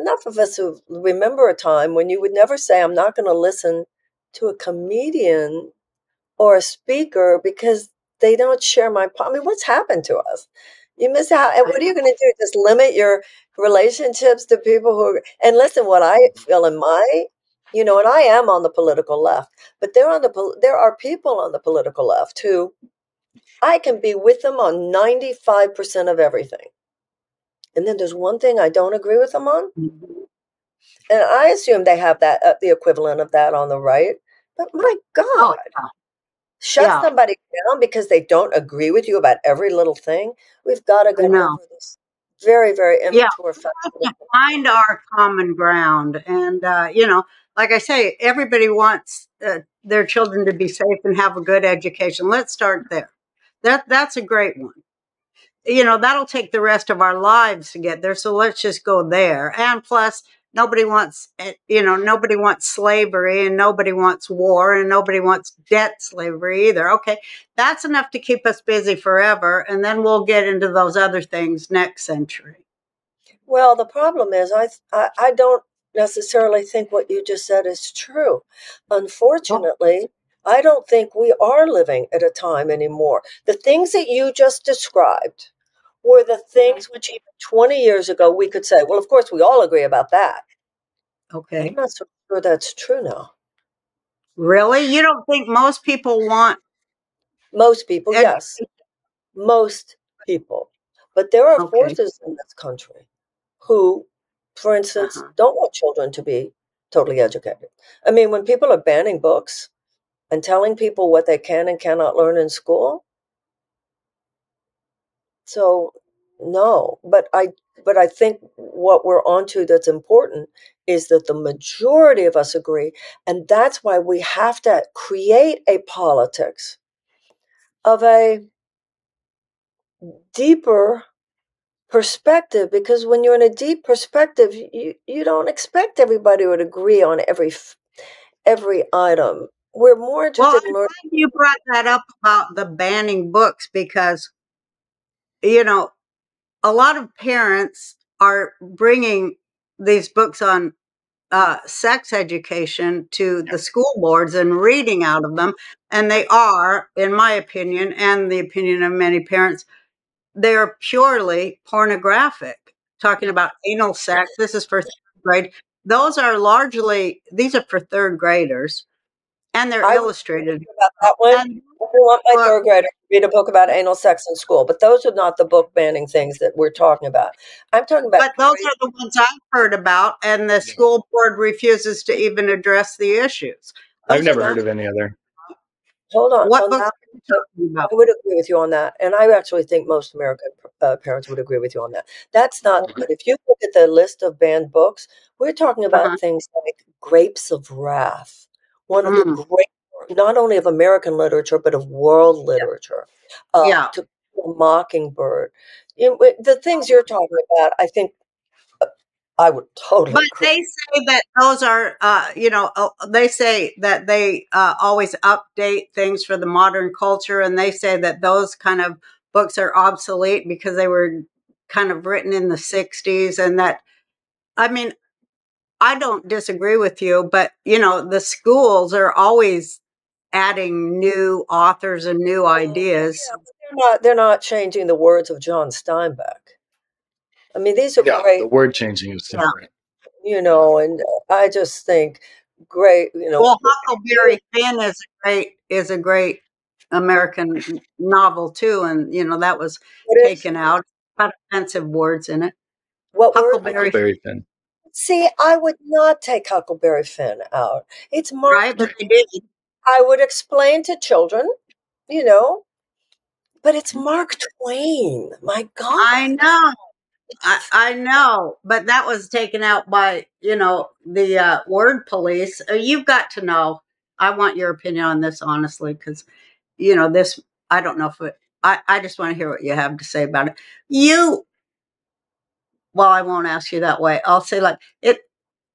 enough of us who remember a time when you would never say, "I'm not going to listen to a comedian or a speaker because they don't share my." I mean, what's happened to us? You miss out. And what are you going to do? Just limit your relationships to people who are, and listen. What I feel in my, you know, and I am on the political left, but there on the there are people on the political left who I can be with them on ninety-five percent of everything. And then there's one thing I don't agree with them on. Mm-hmm. And I assume they have that uh, the equivalent of that on the right. But my God, oh, yeah. shut yeah. somebody down because they don't agree with you about every little thing. We've got to go over this very, very immature yeah. fact. We have to find our common ground. And, uh, you know, like I say, everybody wants uh, their children to be safe and have a good education. Let's start there. That that's a great one. You know, that'll take the rest of our lives to get there. So let's just go there. And plus, nobody wants, you know, nobody wants slavery and nobody wants war and nobody wants debt slavery either. Okay, that's enough to keep us busy forever. And then we'll get into those other things next century. Well, the problem is I I, I don't necessarily think what you just said is true. Unfortunately... Oh. I don't think we are living at a time anymore. The things that you just described were the things which even twenty years ago we could say, well, of course, we all agree about that. Okay. I'm not so sure that's true now. Really? You don't think most people want? Most people, and yes. Most people. But there are okay. forces in this country who, for instance, uh-huh. don't want children to be totally educated. I mean, when people are banning books and telling people what they can and cannot learn in school. So, no, but I but I think what we're onto that's important is that the majority of us agree, and that's why we have to create a politics of a deeper perspective, because when you're in a deep perspective, you, you don't expect everybody would agree on every every item. We're more interested well, in learning. You brought that up about the banning books because, you know, a lot of parents are bringing these books on uh, sex education to the school boards and reading out of them. And they are, in my opinion, and the opinion of many parents, they are purely pornographic, talking about anal sex. This is for third grade. Those are largely, these are for third graders. And they're I illustrated. About that one. And, I want my third grader to read a book about anal sex in school, but those are not the book banning things that we're talking about. I'm talking about. But those are the ones I've heard about, and the school board refuses to even address the issues. Those I've never heard of any other. Hold on. What books are you talking about? I would agree with you on that, and I actually think most American uh, parents would agree with you on that. That's not good. If you look at the list of banned books, we're talking about uh-huh. things like Grapes of Wrath. One of mm. the great, not only of American literature, but of world literature. Yeah. Uh, yeah. To a Mockingbird. You, the things you're talking about, I think uh, I would totally But agree. They say that those are, uh, you know, uh, they say that they uh, always update things for the modern culture. And they say that those kind of books are obsolete because they were kind of written in the sixties. And that, I mean, I don't disagree with you, but, you know, the schools are always adding new authors and new ideas. Yeah, they're, not, they're not changing the words of John Steinbeck. I mean, these are yeah, great. The word changing is different. You know, and I just think great, you know. Well, Huckleberry Finn is a great, is a great American novel, too. And, you know, that was taken out. Got offensive words in it. What Huckleberry, Huckleberry Finn. See, I would not take Huckleberry Finn out. It's more. Right, but they did. I would explain to children, you know, but it's Mark Twain. My God. I know. I, I know, but that was taken out by, you know, the uh, word police. You've got to know. I want your opinion on this, honestly, because, you know, this, I don't know if it, I, I just want to hear what you have to say about it. You, well, I won't ask you that way. I'll say like it.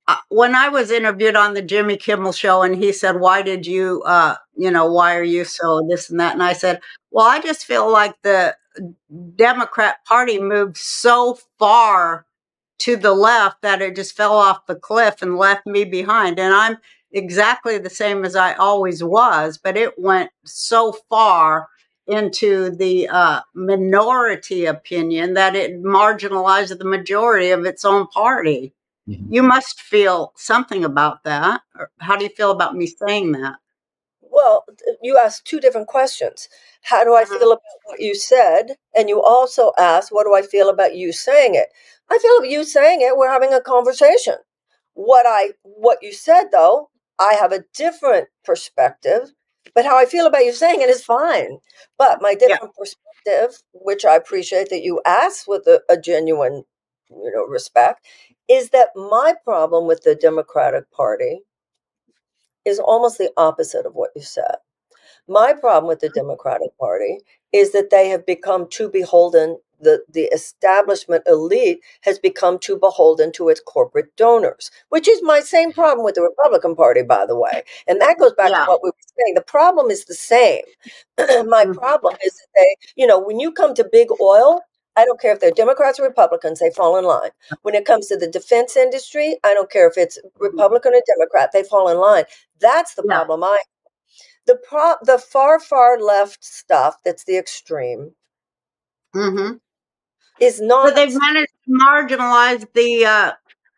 Uh, when I was interviewed on the Jimmy Kimmel show and he said, why did you, uh, you know, why are you so this and that? And I said, well, I just feel like the Democrat Party moved so far to the left that it just fell off the cliff and left me behind. And I'm exactly the same as I always was, but it went so far into the uh, minority opinion that it marginalized the majority of its own party. Mm-hmm. You must feel something about that. How do you feel about me saying that? Well, you asked two different questions. How do I feel about what you said? And you also asked, what do I feel about you saying it? I feel about you saying it. We're having a conversation. What I, what you said, though, I have a different perspective, but how I feel about you saying it is fine. But my different yeah. perspective, which I appreciate that you asked with a, a genuine, you know, respect, is that my problem with the Democratic Party is almost the opposite of what you said. My problem with the Democratic Party is that they have become too beholden, the, the establishment elite has become too beholden to its corporate donors, which is my same problem with the Republican Party, by the way. And that goes back yeah. to what we were saying. The problem is the same. My problem is that they, you know, when you come to big oil, I don't care if they're Democrats or Republicans, they fall in line. When it comes to the defense industry, I don't care if it's Republican or Democrat, they fall in line. That's the yeah. problem I have. The, pro the far, far left stuff that's the extreme mm-hmm. is not... But they've managed to marginalize the uh,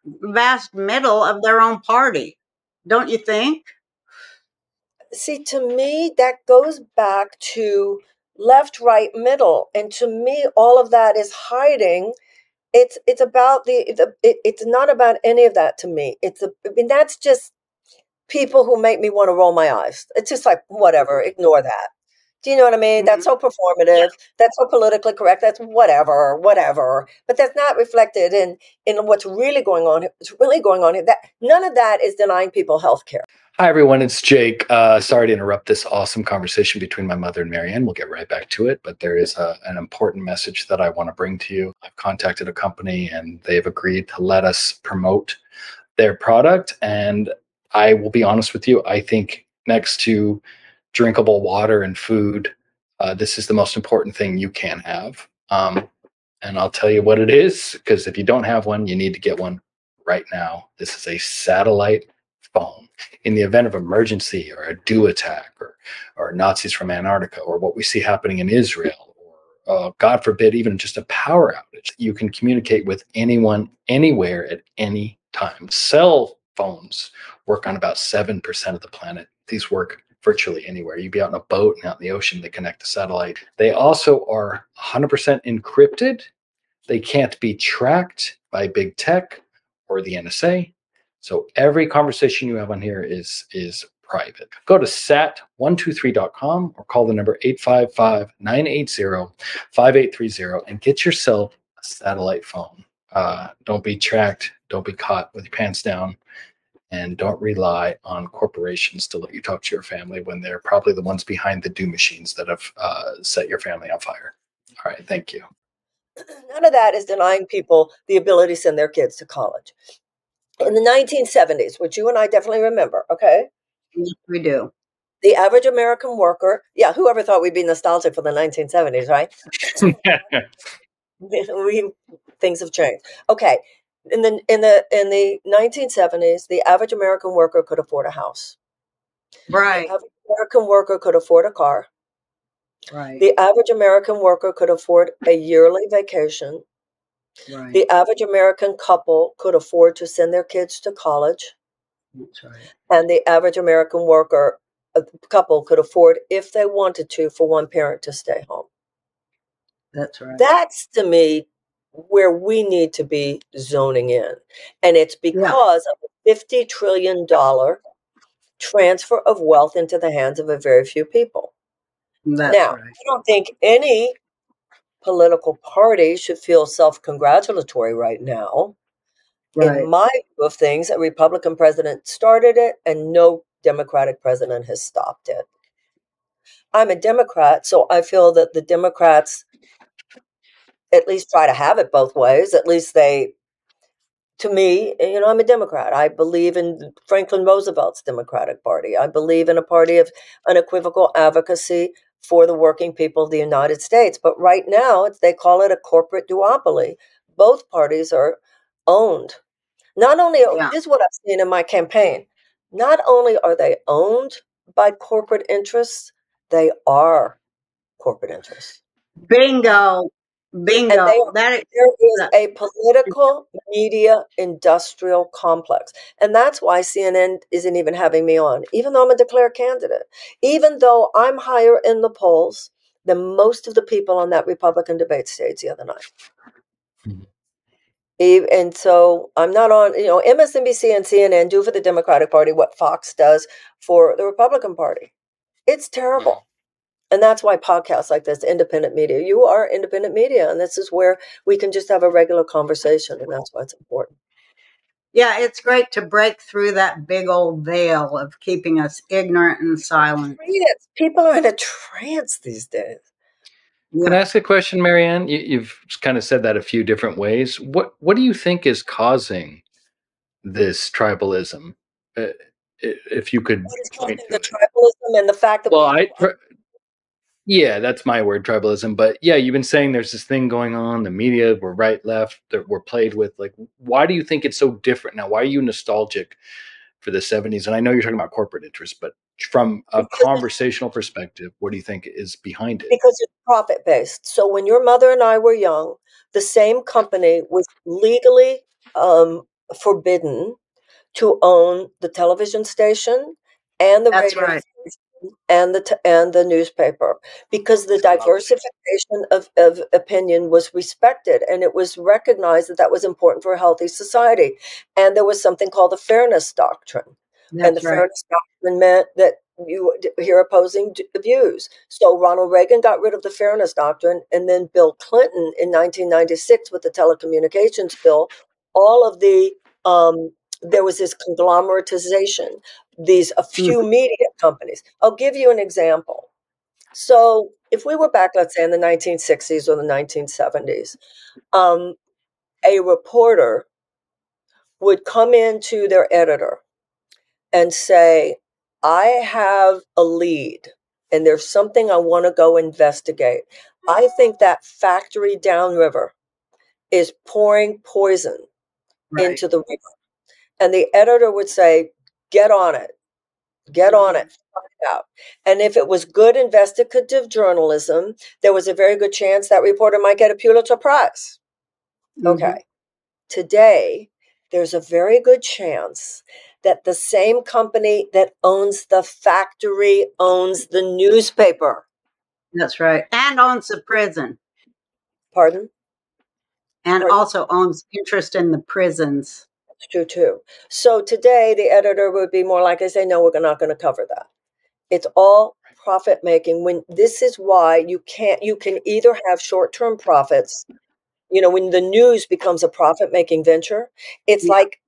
vast middle of their own party, don't you think? See, to me, that goes back to... left, right, middle, and to me, all of that is hiding. It's it's about the, the it, it's not about any of that to me. It's a, I mean that's just people who make me want to roll my eyes. It's just like whatever, ignore that. Do you know what I mean? Mm-hmm. That's so performative. That's so politically correct. That's whatever, whatever. But that's not reflected in in what's really going on. It's really going on here. That none of that is denying people health care. Hi, everyone. It's Jake. Uh, sorry to interrupt this awesome conversation between my mother and Marianne. We'll get right back to it. But there is a, an important message that I want to bring to you. I've contacted a company and they've agreed to let us promote their product. And I will be honest with you. I think next to drinkable water and food, uh, this is the most important thing you can have. Um, and I'll tell you what it is, because if you don't have one, you need to get one right now. This is a satellite phone. In the event of emergency or a DU attack or, or Nazis from Antarctica or what we see happening in Israel or, uh, God forbid, even just a power outage, you can communicate with anyone, anywhere, at any time. Cell phones work on about seven percent of the planet. These work virtually anywhere. You'd be out in a boat and out in the ocean, they connect to satellite. They also are one hundred percent encrypted. They can't be tracked by big tech or the N S A. So every conversation you have on here is, is private. Go to sat one two three dot com or call the number eight five five, nine eight zero, five eight three zero and get yourself a satellite phone. Uh, don't be tracked. Don't be caught with your pants down. And don't rely on corporations to let you talk to your family when they're probably the ones behind the D U machines that have uh, set your family on fire. All right, thank you. None of that is denying people the ability to send their kids to college. In the nineteen seventies, which you and I definitely remember, okay? We do. The average American worker, yeah, whoever thought we'd be nostalgic for the nineteen seventies, right? we, things have changed. Okay. In the in the in the nineteen seventies, the average American worker could afford a house. Right. The average American worker could afford a car. Right. The average American worker could afford a yearly vacation. Right. The average American couple could afford to send their kids to college. That's right. And the average American worker a couple could afford, if they wanted to, for one parent to stay home. That's right. That's to me where we need to be zoning in. And it's because yeah. of a fifty trillion dollar transfer of wealth into the hands of a very few people. That's now, right. I don't think any political party should feel self-congratulatory right now. Right. In my view of things, a Republican president started it and no Democratic president has stopped it. I'm a Democrat, so I feel that the Democrats at least try to have it both ways. At least they, to me, you know, I'm a Democrat. I believe in Franklin Roosevelt's Democratic Party. I believe in a party of unequivocal advocacy for the working people of the United States. But right now, they call it a corporate duopoly. Both parties are owned. Not only, yeah. This is what I've seen in my campaign, not only are they owned by corporate interests, they are corporate interests. Bingo. Bingo. And they, that is, there is a political media industrial complex. And that's why C N N isn't even having me on, even though I'm a declared candidate, even though I'm higher in the polls than most of the people on that Republican debate stage the other night. Mm-hmm. And so I'm not on, you know, M S N B C and C N N do for the Democratic Party what Fox does for the Republican Party. It's terrible. And that's why podcasts like this, independent media, you are independent media. And this is where we can just have a regular conversation. And that's why it's important. Yeah, it's great to break through that big old veil of keeping us ignorant and silent. People are in a trance these days. Can I ask a question, Marianne? You, you've kind of said that a few different ways. What What do you think is causing this tribalism? Uh, if you could what is point to the it. Tribalism and the fact that well, I yeah, that's my word, tribalism. But yeah, you've been saying there's this thing going on. The media, we're right, left, that we're played with. Like, why do you think it's so different now? Why are you nostalgic for the seventies? And I know you're talking about corporate interests, but from a conversational perspective, what do you think is behind it? Because it's profit-based. So when your mother and I were young, the same company was legally um, forbidden to own the television station and the That's radio right. station and the t and the newspaper, because the That's diversification of, of opinion was respected, and it was recognized that that was important for a healthy society. And there was something called the Fairness Doctrine. That's and the right. Fairness Doctrine meant that you hear opposing views. So Ronald Reagan got rid of the Fairness Doctrine, and then Bill Clinton in nineteen ninety-six with the telecommunications bill, all of the, um, there was this conglomeratization, these a few mm-hmm. media companies. I'll give you an example. So if we were back, let's say in the nineteen sixties or the nineteen seventies, um, a reporter would come into their editor and say, I have a lead and there's something I want to go investigate. I think that factory downriver is pouring poison right. into the river. And the editor would say, get on it, get on it, find out. And if it was good investigative journalism, there was a very good chance that reporter might get a Pulitzer Prize. Mm-hmm. Okay. Today, there's a very good chance that the same company that owns the factory owns the newspaper. That's right. And owns the prison. Pardon? And Pardon? also owns interest in the prisons. That's true too. So today the editor would be more like, I say, no, we're not going to cover that. It's all profit making. When this is why you can't, you can either have short-term profits. You know, when the news becomes a profit-making venture, it's yeah. like,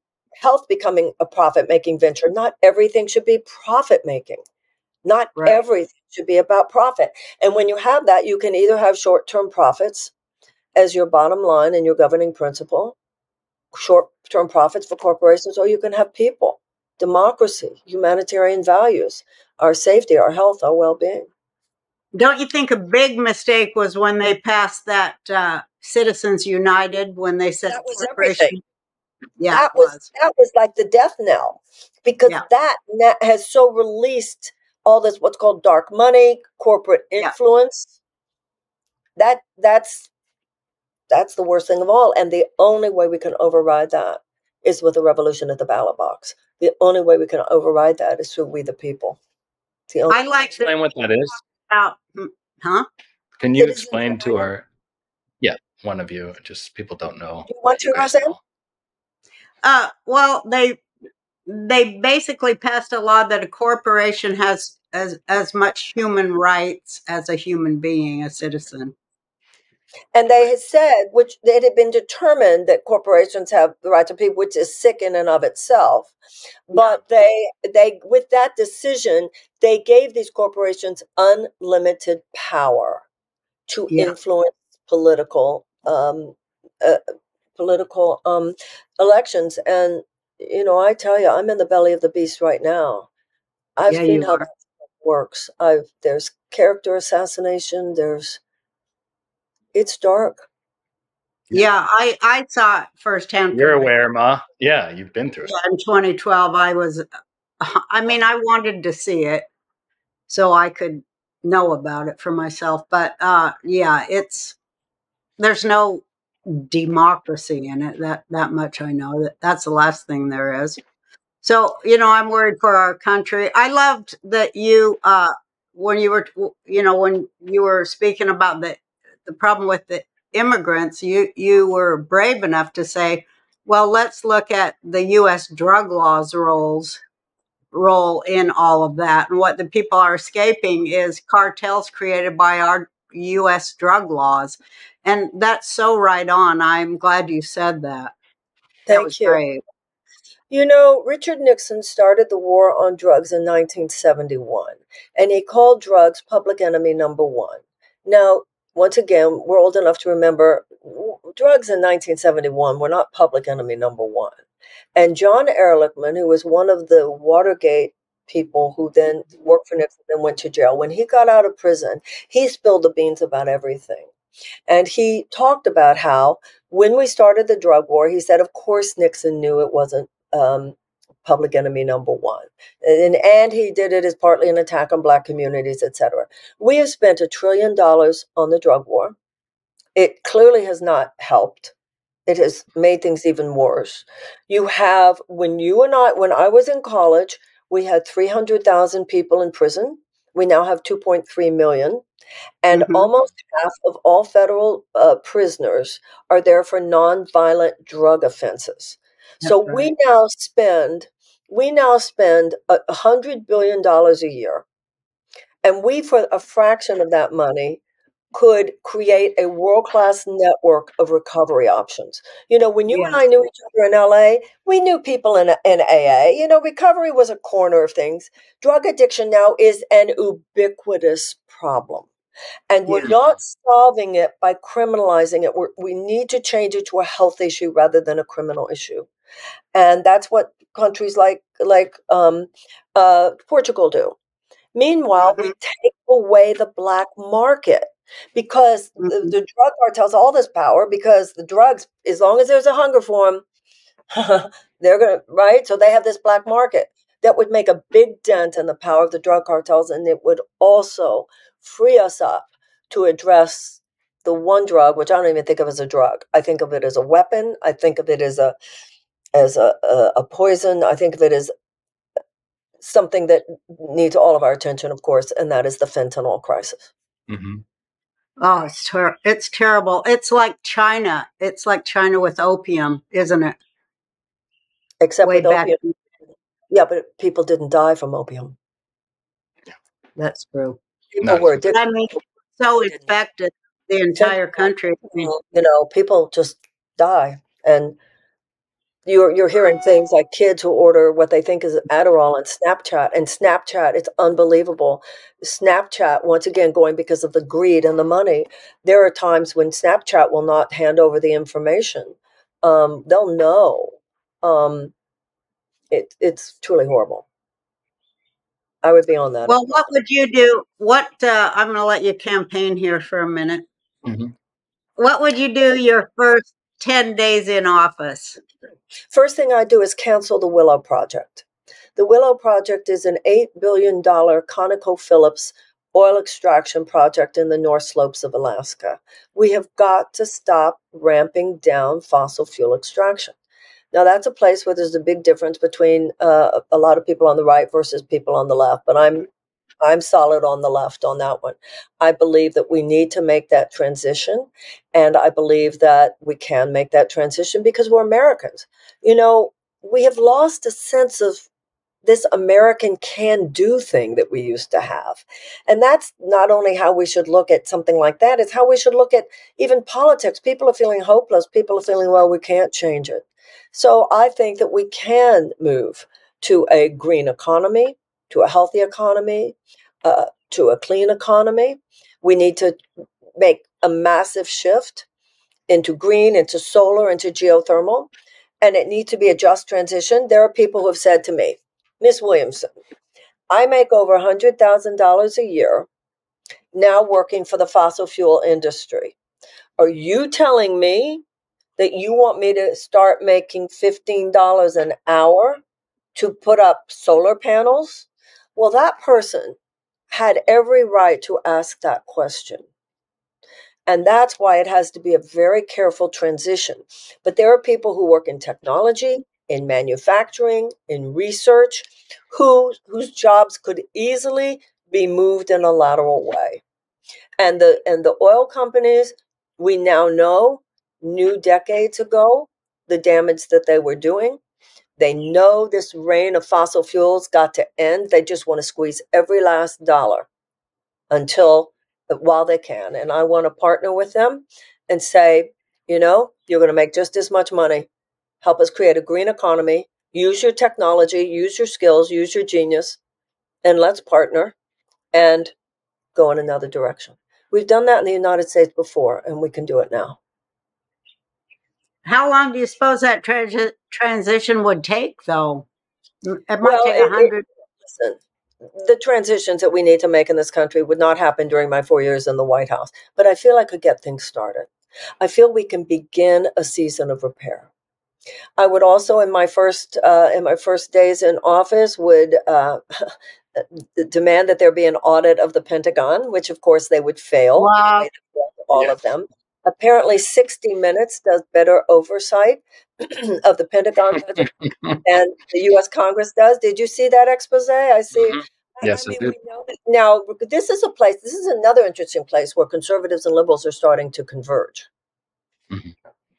health becoming a profit-making venture. Not everything should be profit-making. Not right. everything should be about profit. And when you have that, you can either have short-term profits as your bottom line and your governing principle, short-term profits for corporations, or you can have people, democracy, humanitarian values, our safety, our health, our well-being. Don't you think a big mistake was when they passed that uh, Citizens United, when they said corporations? Yeah, that was, was that was like the death knell, because yeah. that has so released all this what's called dark money, corporate influence. Yeah. That that's that's the worst thing of all, and the only way we can override that is with a revolution at the ballot box. The only way we can override that is through we the people. The only I like to explain what that is. About, huh? Can you Citizens explain to our? Yeah, one of you. Just people don't know. You want to, Roseanne? Uh, well, they they basically passed a law that a corporation has as, as much human rights as a human being, a citizen. And they had said, which it had been determined that corporations have the right to people, which is sick in and of itself. But they, they, with that decision, they gave these corporations unlimited power to yeah. influence political, um, uh, political um, elections. And, you know, I tell you, I'm in the belly of the beast right now. I've yeah, seen how it works. I've, there's character assassination. There's, it's dark. Yeah, I, I saw it firsthand. You're aware, Ma. Yeah, you've been through it. In twenty twelve, I was, I mean, I wanted to see it so I could know about it for myself. But uh, yeah, it's, there's no democracy in it. That, that much I know. That, that's the last thing there is. So, you know, I'm worried for our country. I loved that you, uh, when you were, you know, when you were speaking about the, the problem with the immigrants, you, you were brave enough to say, well, let's look at the U S drug laws roles, role in all of that. And what the people are escaping is cartels created by our U S drug laws. And that's so right on. I'm glad you said that. Thank that was you. Brave. You know, Richard Nixon started the war on drugs in nineteen seventy-one, and he called drugs public enemy number one. Now, once again, we're old enough to remember drugs in nineteen seventy-one were not public enemy number one. And John Ehrlichman, who was one of the Watergate people who then worked for Nixon and went to jail, when he got out of prison, he spilled the beans about everything. And he talked about how when we started the drug war, he said, of course, Nixon knew it wasn't um, public enemy number one. And, and he did it as partly an attack on Black communities, et cetera. We have spent a trillion dollars on the drug war. It clearly has not helped. It has made things even worse. You have, when you and I, when I was in college, we had three hundred thousand people in prison. We now have two point three million. And mm-hmm. almost half of all federal uh, prisoners are there for nonviolent drug offenses. That's so right. we now spend we now spend a hundred billion dollars a year, and we, for a fraction of that money, could create a world-class network of recovery options. You know, when you yeah. and I knew each other in L A, we knew people in, in A A. You know, recovery was a corner of things. Drug addiction now is an ubiquitous problem. And yeah. we're not solving it by criminalizing it. We're, we need to change it to a health issue rather than a criminal issue. And that's what countries like, like um, uh, Portugal do. Meanwhile, we take away the black market. Because mm-hmm. the, the drug cartels all this power, because the drugs, as long as there's a hunger for them, they're going to, right? So they have this black market that would make a big dent in the power of the drug cartels, and it would also free us up to address the one drug, which I don't even think of as a drug. I think of it as a weapon. I think of it as a as a, a, a poison. I think of it as something that needs all of our attention, of course, and that is the fentanyl crisis. Mm-hmm. Oh, it's ter- it's terrible. It's like China. It's like China with opium, isn't it? Except Way with back opium. Yeah, but people didn't die from opium. Yeah. That's true. People no. were addicted. I mean, so infected the entire country. You know, people just die. And you're, you're hearing things like kids who order what they think is Adderall and Snapchat. And Snapchat, it's unbelievable. Snapchat, once again, going because of the greed and the money. There are times when Snapchat will not hand over the information. Um, they'll know. Um, it, it's truly horrible. I would be on that. Well, what would you do? What uh, I'm going to let you campaign here for a minute. Mm-hmm. What would you do your first ten days in office? First thing I do is cancel the Willow Project. The Willow Project is an eight billion dollars ConocoPhillips oil extraction project in the North Slopes of Alaska. We have got to stop ramping down fossil fuel extraction. Now, that's a place where there's a big difference between uh, a lot of people on the right versus people on the left, but I'm I'm solid on the left on that one. I believe that we need to make that transition, and I believe that we can make that transition because we're Americans. You know, we have lost a sense of this American can-do thing that we used to have. And that's not only how we should look at something like that, it's how we should look at even politics. People are feeling hopeless. People are feeling, well, we can't change it. So I think that we can move to a green economy, to a healthy economy, uh, to a clean economy. We need to make a massive shift into green, into solar, into geothermal, and it needs to be a just transition. There are people who have said to me, Miss Williamson, I make over one hundred thousand dollars a year now working for the fossil fuel industry. Are you telling me that you want me to start making fifteen dollars an hour to put up solar panels? Well, that person had every right to ask that question. And that's why it has to be a very careful transition. But there are people who work in technology, in manufacturing, in research, who whose jobs could easily be moved in a lateral way. And the and the oil companies, we now know, knew decades ago the damage that they were doing. They know this reign of fossil fuels got to end. They just want to squeeze every last dollar until while they can. And I want to partner with them and say, you know, you're going to make just as much money. Help us create a green economy. Use your technology, use your skills, use your genius, and let's partner and go in another direction. We've done that in the United States before, and we can do it now. How long do you suppose that tra- transition would take, though? It might well, take a hundred. Listen, the transitions that we need to make in this country would not happen during my four years in the White House, but I feel I could get things started. I feel we can begin a season of repair. I would also, in my first uh, in my first days in office, would uh, demand that there be an audit of the Pentagon, which, of course, they would fail. Wow. All yes. of them. Apparently, sixty minutes does better oversight of the Pentagon than the U S Congress does. Did you see that expose? I see. Mm-hmm. Yes, I mean, I did. We know that. Now, this is a place, this is another interesting place where conservatives and liberals are starting to converge. Mm-hmm.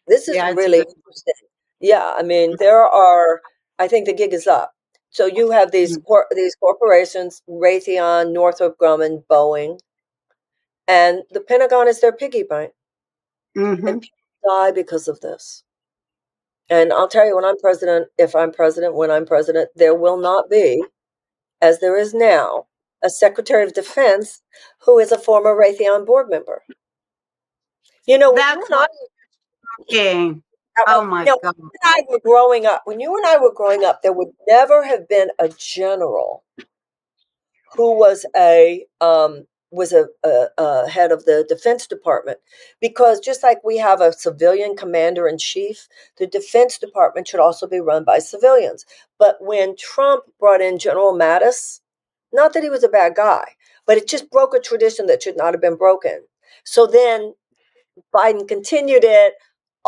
This is yeah, really good. Interesting. Yeah, I mean, there are, I think the gig is up. So you have these cor- these corporations, Raytheon, Northrop Grumman, Boeing, and the Pentagon is their piggy bank. Mm-hmm. And people die because of this. And I'll tell you, when I'm president, if I'm president, when I'm president, there will not be, as there is now, a Secretary of Defense who is a former Raytheon board member. You know, that's not shocking. Oh my now, God! When you and I were growing up, when you and I were growing up, there would never have been a general who was a um, was a, a, a head of the Defense Department, because just like we have a civilian commander in chief, the Defense Department should also be run by civilians. But when Trump brought in General Mattis, not that he was a bad guy, but it just broke a tradition that should not have been broken. So then Biden continued it.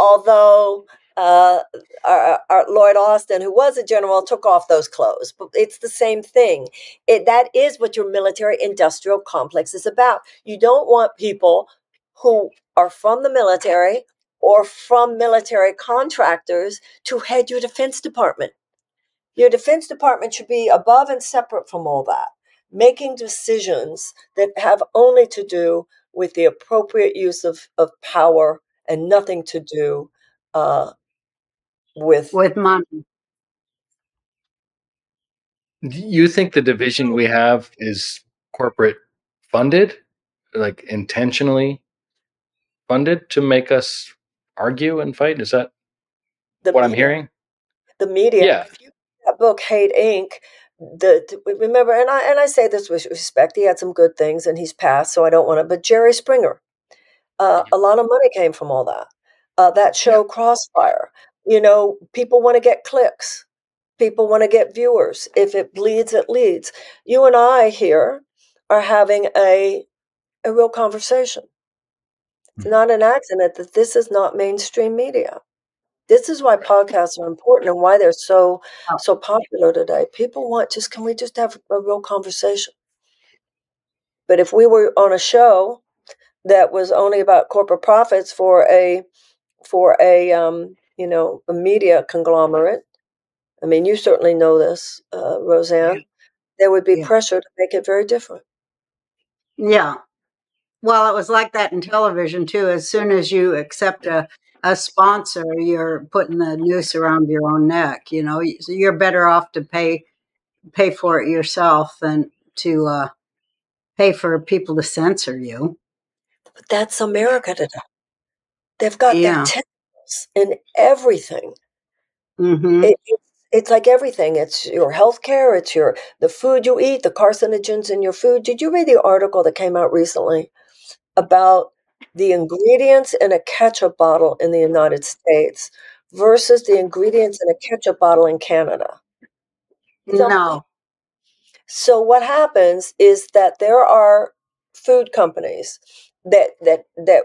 Although uh, our, our Lloyd Austin, who was a general, took off those clothes. But it's the same thing. It, that is what your military-industrial complex is about. You don't want people who are from the military or from military contractors to head your Defense Department. Your Defense Department should be above and separate from all that, making decisions that have only to do with the appropriate use of, of power and nothing to do uh, with with money. Do you think the division we have is corporate funded, like intentionally funded to make us argue and fight? Is that the what media, I'm hearing? The media. Yeah. If you read that book, Hate Incorporated, The, remember, and I and I say this with respect. He had some good things, and he's passed, so I don't want to. But Jerry Springer. Uh, a lot of money came from all that. Uh, that show, Crossfire, you know, people want to get clicks. People want to get viewers. If it bleeds, it leads. You and I here are having a a real conversation. It's not an accident that this is not mainstream media. This is why podcasts are important and why they're so, so popular today. People want just, can we just have a real conversation? But if we were on a show that was only about corporate profits for a, for a um, you know, a media conglomerate, I mean, you certainly know this, uh, Roseanne. Yeah. There would be yeah. pressure to make it very different. Yeah. Well, it was like that in television, too. As soon as you accept a, a sponsor, you're putting the noose around your own neck. You know, so you're better off to pay pay for it yourself than to uh, pay for people to censor you. But that's America today. They've got yeah. their tentacles in everything. Mm-hmm. It, it, it's like everything. It's your health care. It's your the food you eat, the carcinogens in your food. Did you read the article that came out recently about the ingredients in a ketchup bottle in the United States versus the ingredients in a ketchup bottle in Canada? No. no. So what happens is that there are food companies that that that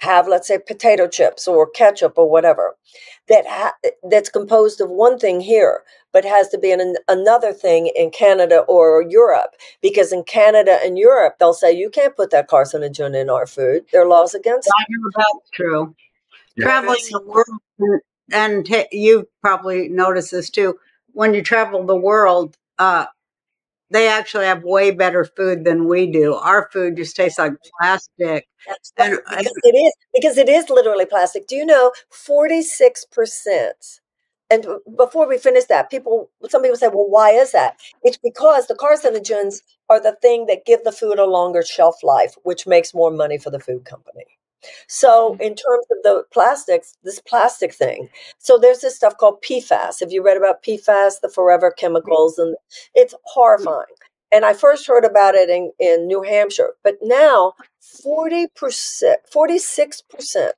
have, let's say, potato chips or ketchup or whatever, that ha that's composed of one thing here, but has to be an, another thing in Canada or Europe, because in Canada and Europe, they'll say, you can't put that carcinogen in our food. There are laws against I know it. That's true. Yeah. Traveling the world, and you probably notice this too, when you travel the world, uh, they actually have way better food than we do. Our food just tastes like plastic. That's and, because and, it is because it is literally plastic. Do you know forty-six percent? And before we finish that, people, some people say, "Well, why is that?" It's because the carcinogens are the thing that give the food a longer shelf life, which makes more money for the food company. So in terms of the plastics, this plastic thing, so there's this stuff called P FAS. Have you read about P FAS, the forever chemicals? And it's horrifying. And I first heard about it in, in New Hampshire. But now forty percent, forty-six percent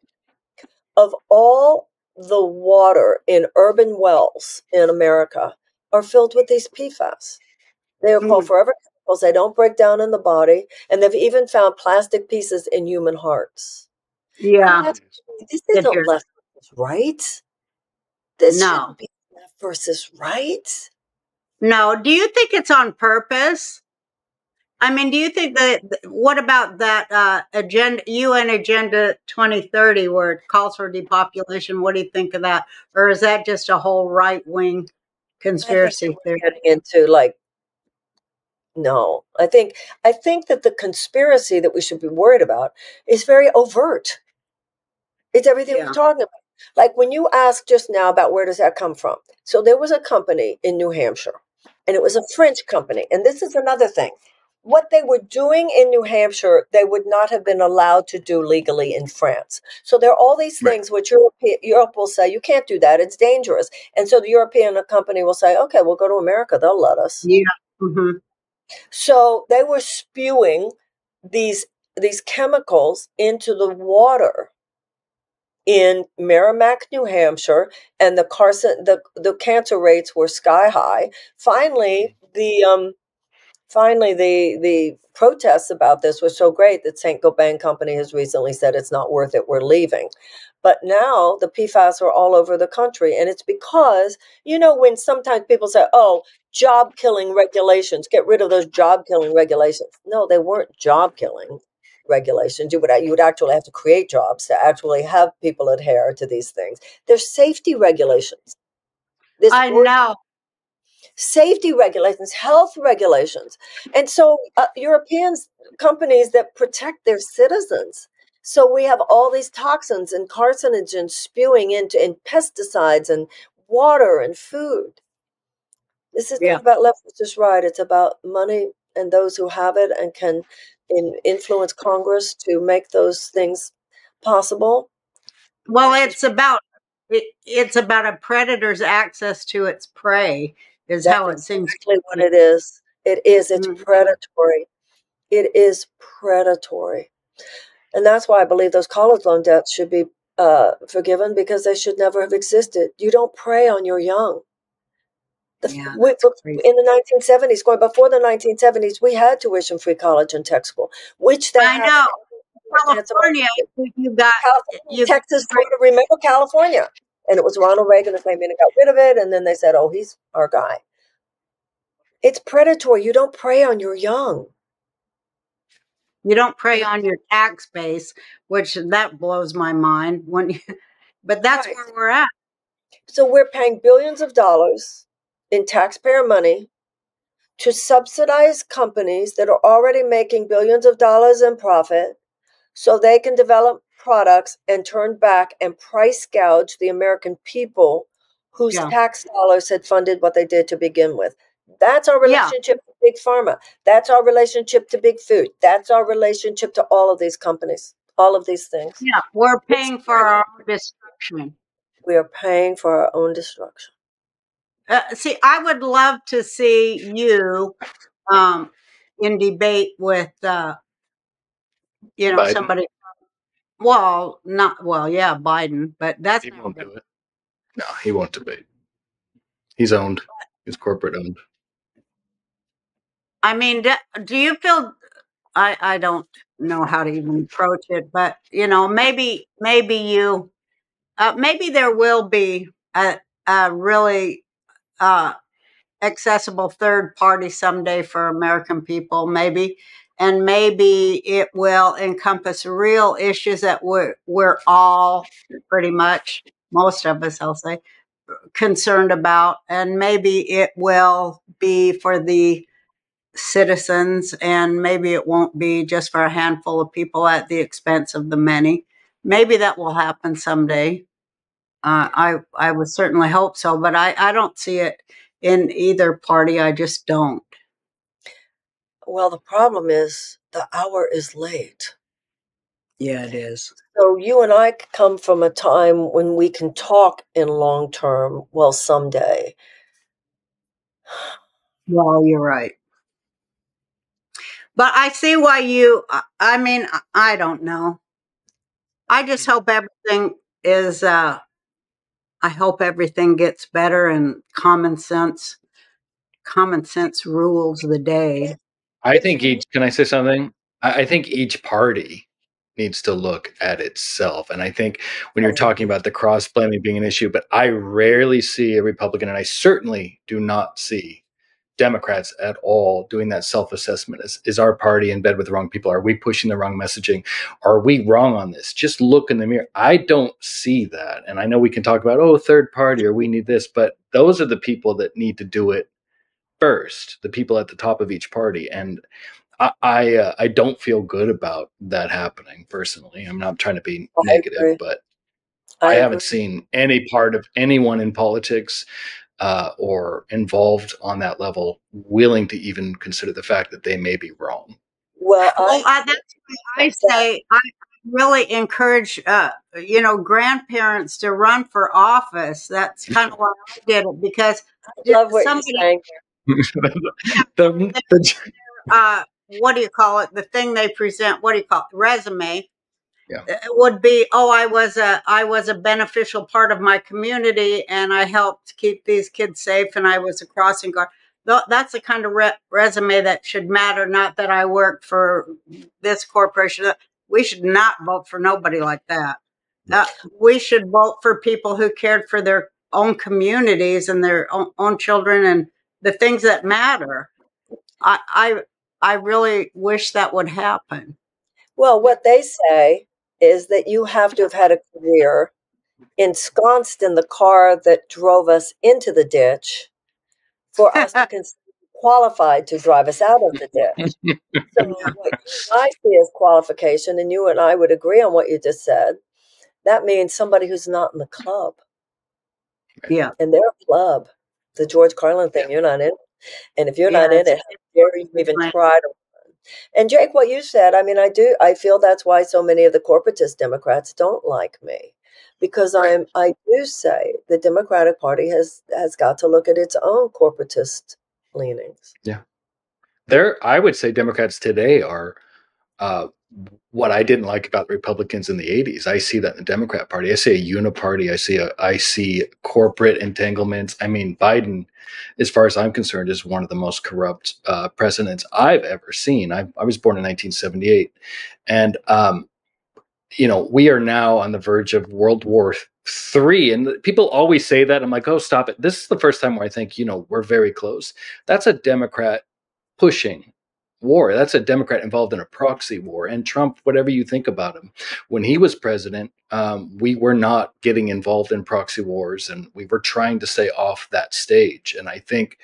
of all the water in urban wells in America are filled with these P FAS. They are called forever chemicals. They don't break down in the body. And they've even found plastic pieces in human hearts. Yeah. Have, this isn't left versus right. This no. shouldn't be left versus right. No. Do you think it's on purpose? I mean, do you think that, what about that uh, agenda, U N Agenda twenty thirty, where it calls for depopulation? What do you think of that? Or is that just a whole right-wing conspiracy theory? Getting into, like, no, I think, I think that the conspiracy that we should be worried about is very overt. It's everything yeah. we're talking about. Like when you asked just now about where does that come from? So there was a company in New Hampshire, and it was a French company. And this is another thing. What they were doing in New Hampshire, they would not have been allowed to do legally in France. So there are all these things right. which Europe, Europe will say, you can't do that. It's dangerous. And so the European company will say, okay, we'll go to America. They'll let us. Yeah. Mm-hmm. So they were spewing these these chemicals into the water in Merrimack, New Hampshire, and the carcin the the cancer rates were sky high. Finally, the um, finally the the protests about this were so great that Saint Gobain Company has recently said it's not worth it. We're leaving. But now the P FAS are all over the country, and it's because, you know, when sometimes people say, oh, job-killing regulations, get rid of those job-killing regulations. No, they weren't job-killing regulations. You would, you would actually have to create jobs to actually have people adhere to these things. They're safety regulations. This I know. Safety regulations, health regulations. And so uh, European companies that protect their citizens. So we have all these toxins and carcinogens spewing into and pesticides and water and food. This is yeah. not about left versus right. It's about money and those who have it and can in, influence Congress to make those things possible. Well, it's about it, it's about a predator's access to its prey is That's how it exactly seems. Exactly what it is. It is. It's mm-hmm. predatory. It is predatory. And that's why I believe those college loan debts should be uh, forgiven, because they should never have existed. You don't prey on your young. The, yeah, we, in the nineteen seventies, going before the nineteen seventies, we had tuition-free college and tech school, which they I know. California, you got California, you, Texas. You, remember California, and it was Ronald Reagan that came in and got rid of it, and then they said, "Oh, he's our guy." It's predatory. You don't prey on your young. You don't prey on your tax base, which that blows my mind. When you, but that's right. where we're at. So we're paying billions of dollars in taxpayer money to subsidize companies that are already making billions of dollars in profit so they can develop products and turn back and price gouge the American people whose yeah. tax dollars had funded what they did to begin with. That's our relationship yeah. to Big Pharma. That's our relationship to Big Food. That's our relationship to all of these companies, all of these things. Yeah, we're paying it's for our own destruction. We are paying for our own destruction. Uh, see, I would love to see you um, in debate with, uh, you know, Biden. somebody. Well, not, well, yeah, Biden, but that's. He won't do it. No, he won't debate. He's owned. He's corporate owned. I mean, do, do you feel, I, I don't know how to even approach it, but, you know, maybe, maybe you, uh, maybe there will be a, a really uh, accessible third party someday for American people, maybe. And maybe it will encompass real issues that we're, we're all pretty much, most of us, I'll say, concerned about. And maybe it will be for the citizens, and maybe it won't be just for a handful of people at the expense of the many. Maybe that will happen someday. Uh, I, I would certainly hope so, but I, I don't see it in either party. I just don't. Well, the problem is the hour is late. Yeah, it is. So you and I come from a time when we can talk in long term. Well, someday. Well, you're right. But I see why you, I mean, I don't know. I just hope everything is, uh, I hope everything gets better and common sense, common sense rules the day. I think each, can I say something? I think each party needs to look at itself. And I think when you're talking about the cross-blaming being an issue, but I rarely see a Republican, and I certainly do not see Democrats at all doing that self-assessment. Is, is our party in bed with the wrong people? Are we pushing the wrong messaging? Are we wrong on this? Just look in the mirror. I don't see that. And I know we can talk about, oh, third party, or we need this, but those are the people that need to do it first, the people at the top of each party. And I I, uh, I don't feel good about that happening personally. I'm not trying to be I negative, agree. but I, I haven't seen any part of anyone in politics uh, or involved on that level willing to even consider the fact that they may be wrong. Well, I, I, that's what I say. I really encourage, uh, you know, grandparents to run for office. That's kind of why I did it, because I love what somebody, you're saying. the, the, the, uh, what do you call it? The thing they present, what do you call it? Resume. Yeah. It would be, oh, I was a, I was a beneficial part of my community, and I helped keep these kids safe, and I was a crossing guard. That's the kind of re resume that should matter, not that I worked for this corporation. We should not vote for nobody like that. Uh, we should vote for people who cared for their own communities and their own, own children and the things that matter. I, I I really wish that would happen. Well, what they say is that you have to have had a career ensconced in the car that drove us into the ditch for us to consider qualified to drive us out of the ditch. So what I see as qualification, and you and I would agree on what you just said, that means somebody who's not in the club. Yeah. And their club. The George Carlin thing, you're not in. And if you're yeah, not in it, how dare you even try to run? And Jake, what you said, I mean, I do, I feel that's why so many of the corporatist Democrats don't like me, because I am, I do say the Democratic Party has, has got to look at its own corporatist leanings. Yeah. There, I would say Democrats today are, uh, what I didn't like about Republicans in the eighties. I see that in the Democrat Party. I see a uniparty. I see a, I see corporate entanglements. I mean, Biden, as far as I'm concerned, is one of the most corrupt uh, presidents I've ever seen. I, I was born in nineteen seventy-eight. And, um, you know, we are now on the verge of World War Three. And people always say that. I'm like, oh, stop it. This is the first time where I think, you know, we're very close. That's a Democrat pushing war. That's a Democrat involved in a proxy war. And Trump, whatever you think about him, when he was president, um, we were not getting involved in proxy wars, and we were trying to stay off that stage. And I think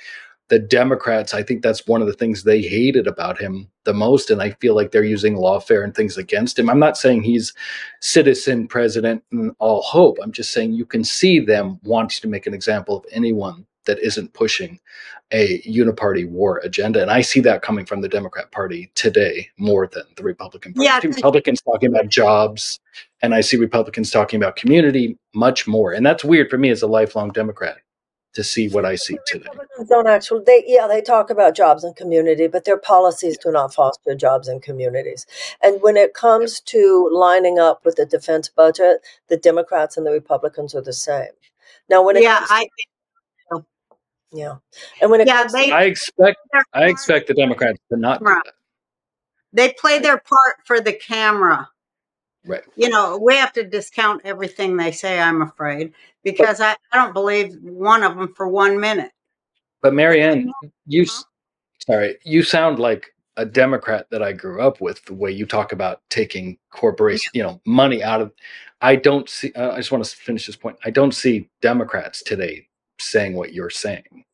the Democrats, I think that's one of the things they hated about him the most. And I feel like they're using lawfare and things against him. I'm not saying he's citizen president and all hope. I'm just saying you can see them wanting to make an example of anyone that isn't pushing a uniparty war agenda. And I see that coming from the Democrat Party today more than the Republican Party. Yeah. I see Republicans talking about jobs, and I see Republicans talking about community much more. And that's weird for me as a lifelong Democrat to see what I see today. Don't actually, they, yeah, they talk about jobs and community, but their policies do not foster jobs and communities. And when it comes to lining up with the defense budget, the Democrats and the Republicans are the same. Now, when it yeah, comes to, I think, yeah, and when it yeah, comes they, to, I expect I expect the Democrats to not do that. They play their part for the camera. Right. You know, we have to discount everything they say, I'm afraid, because I, I don't believe one of them for one minute. But Marianne, you, sorry, you sound like a Democrat that I grew up with, the way you talk about taking corporation, you know, money out of, I don't see, uh, I just want to finish this point. I don't see Democrats today saying what you're saying.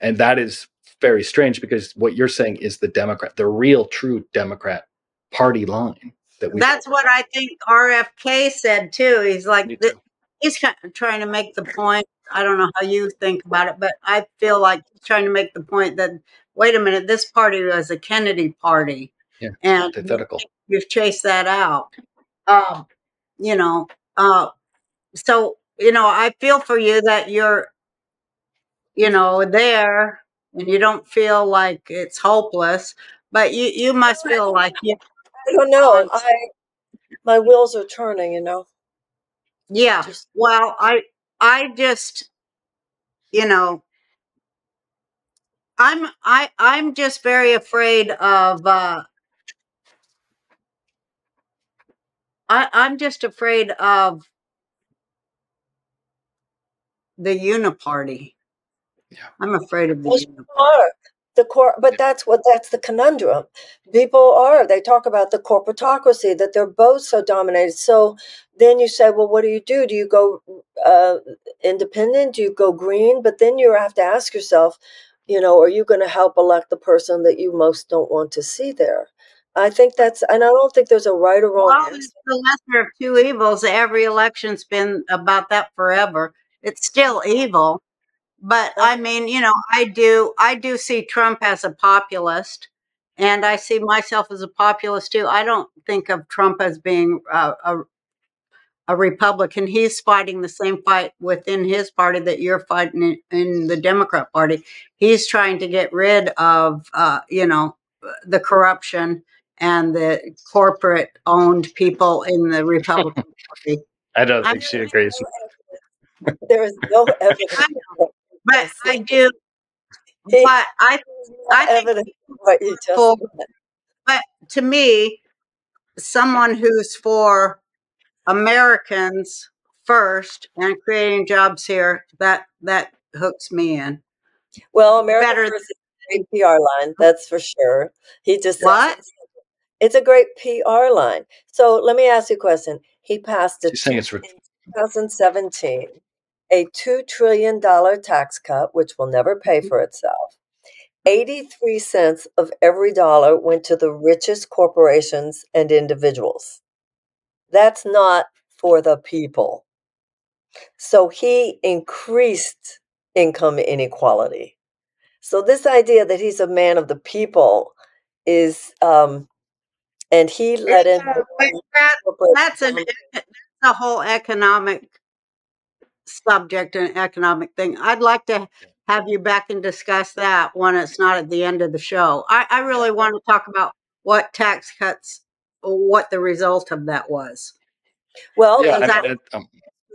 And that is very strange, because what you're saying is the Democrat, the real true Democrat Party line. That That's what I think R F K said too. He's like, he's kind of trying to make the point. I don't know how you think about it, but I feel like he's trying to make the point that, wait a minute, this party was a Kennedy party. Yeah, and hypothetical. You've chased that out. Um, you know, uh, so, you know, I feel for you that you're, you know, there and you don't feel like it's hopeless, but you, you must feel like you. I don't know. I, my wheels are turning, you know. Yeah. Just, well, I, I just, you know, I'm, I, I'm just very afraid of, uh, I, I'm just afraid of the uniparty. Yeah. I'm afraid of the Those uniparty. Are. The cor but that's what that's the conundrum. People are, they talk about the corporatocracy, that they're both so dominated. So then you say, well, what do you do? Do you go uh, independent? Do you go green? But then you have to ask yourself, you know, are you going to help elect the person that you most don't want to see there? I think that's, and I don't think there's a right or wrong well, answer. It's the lesser of two evils. Every election's been about that forever. It's still evil. But I mean, you know, I do, I do see Trump as a populist, and I see myself as a populist too. I don't think of Trump as being a, a, a Republican. He's fighting the same fight within his party that you're fighting in, in the Democrat Party. He's trying to get rid of, uh, you know, the corruption and the corporate owned people in the Republican Party. I don't think I she agrees. There is no evidence. But I do. But I, I think, people, but to me, someone who's for Americans first and creating jobs here, that that hooks me in. Well, America is a great P R line, that's for sure. He just what? Says, it's a great P R line. So let me ask you a question. He passed it in twenty seventeen. A two trillion dollar tax cut, which will never pay for itself. eighty-three cents of every dollar went to the richest corporations and individuals. That's not for the people. So he increased income inequality. So this idea that he's a man of the people is, um, and he let in. That's, an, that's a whole economic subject and economic thing. I'd like to have you back and discuss that when it's not at the end of the show. I, I really want to talk about what tax cuts, what the result of that was. Well, yeah, I mean, it, um,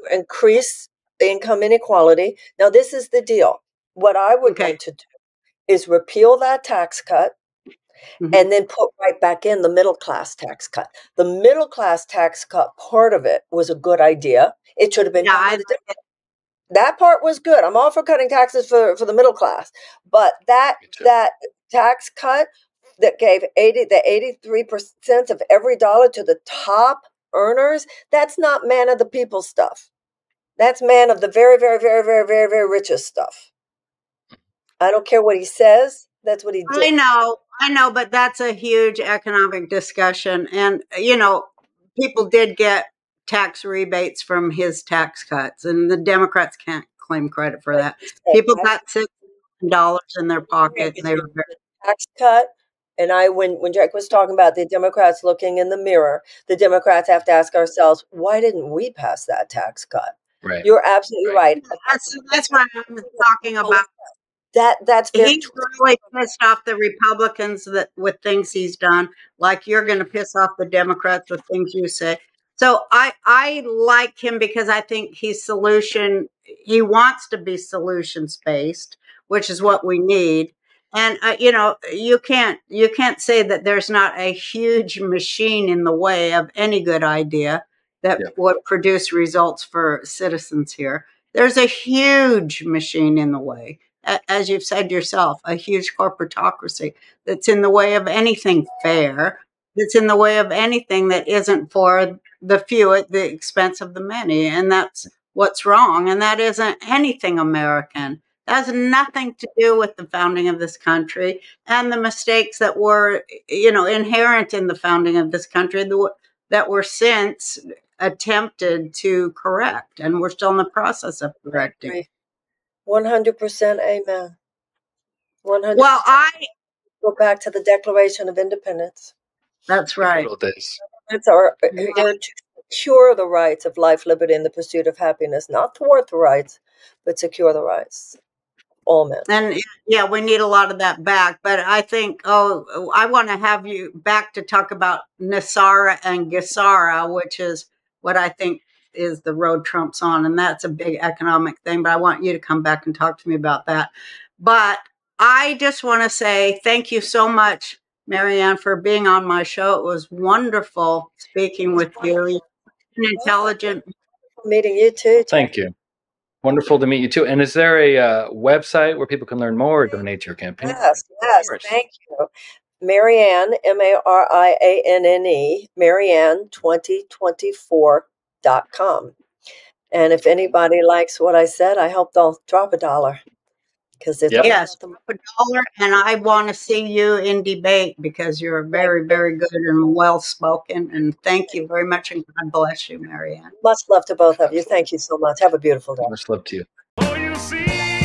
increase income inequality. Now, this is the deal. What I would okay. like to do is repeal that tax cut mm-hmm. and then put right back in the middle class tax cut. The middle class tax cut part of it was a good idea. It should have been. Yeah, that part was good. I'm all for cutting taxes for, for the middle class. But that that tax cut that gave eighty, the eighty-three percent of every dollar to the top earners, that's not man of the people stuff. That's man of the very, very, very, very, very, very richest stuff. I don't care what he says. That's what he did. I know. I know. But that's a huge economic discussion. And, you know, people did get tax rebates from his tax cuts, and the Democrats can't claim credit for that. People got six million dollars in their pockets. They were tax cut. And I, when, when Jack was talking about the Democrats looking in the mirror, the Democrats have to ask ourselves, why didn't we pass that tax cut? Right. You're absolutely right. right. That's, that's what I'm talking about. That that's very he's really pissed off the Republicans that with things he's done, like you're going to piss off the Democrats with things you say. So I I like him because I think he's solution. He wants to be solutions based, which is what we need. And uh, you know, you can't you can't say that there's not a huge machine in the way of any good idea that yeah. would produce results for citizens here. There's a huge machine in the way. As you've said yourself, a huge corporatocracy that's in the way of anything fair, that's in the way of anything that isn't for the few at the expense of the many. And that's what's wrong. And that isn't anything American. That has nothing to do with the founding of this country and the mistakes that were, you know, inherent in the founding of this country that were since attempted to correct. And we're still in the process of correcting. Right. one hundred percent amen. one hundred percent. Well, I go back to the Declaration of Independence. That's right. It's our yeah. to secure the rights of life, liberty, and the pursuit of happiness, not thwart the rights, but secure the rights. All men. And yeah, we need a lot of that back. But I think, oh, I want to have you back to talk about Nisara and Gisara, which is what I think is the road Trump's on, and that's a big economic thing, but I want you to come back and talk to me about that. But I just want to say thank you so much, Marianne, for being on my show. It was wonderful speaking with you. You're an intelligent. Meeting you too. Thank you. Wonderful to meet you too. And is there a uh, website where people can learn more or donate to your campaign? Yes, yes, thank you. Marianne, M A R I A N N E, Marianne twenty twenty-four. Dot com. And if anybody likes what I said, I hope they'll drop a dollar. Because it's yep. yes, drop a dollar. And I want to see you in debate because you're very, very good and well spoken. And thank you very much. And God bless you, Marianne. Much love to both of you. Thank you so much. Have a beautiful day. Much love to you.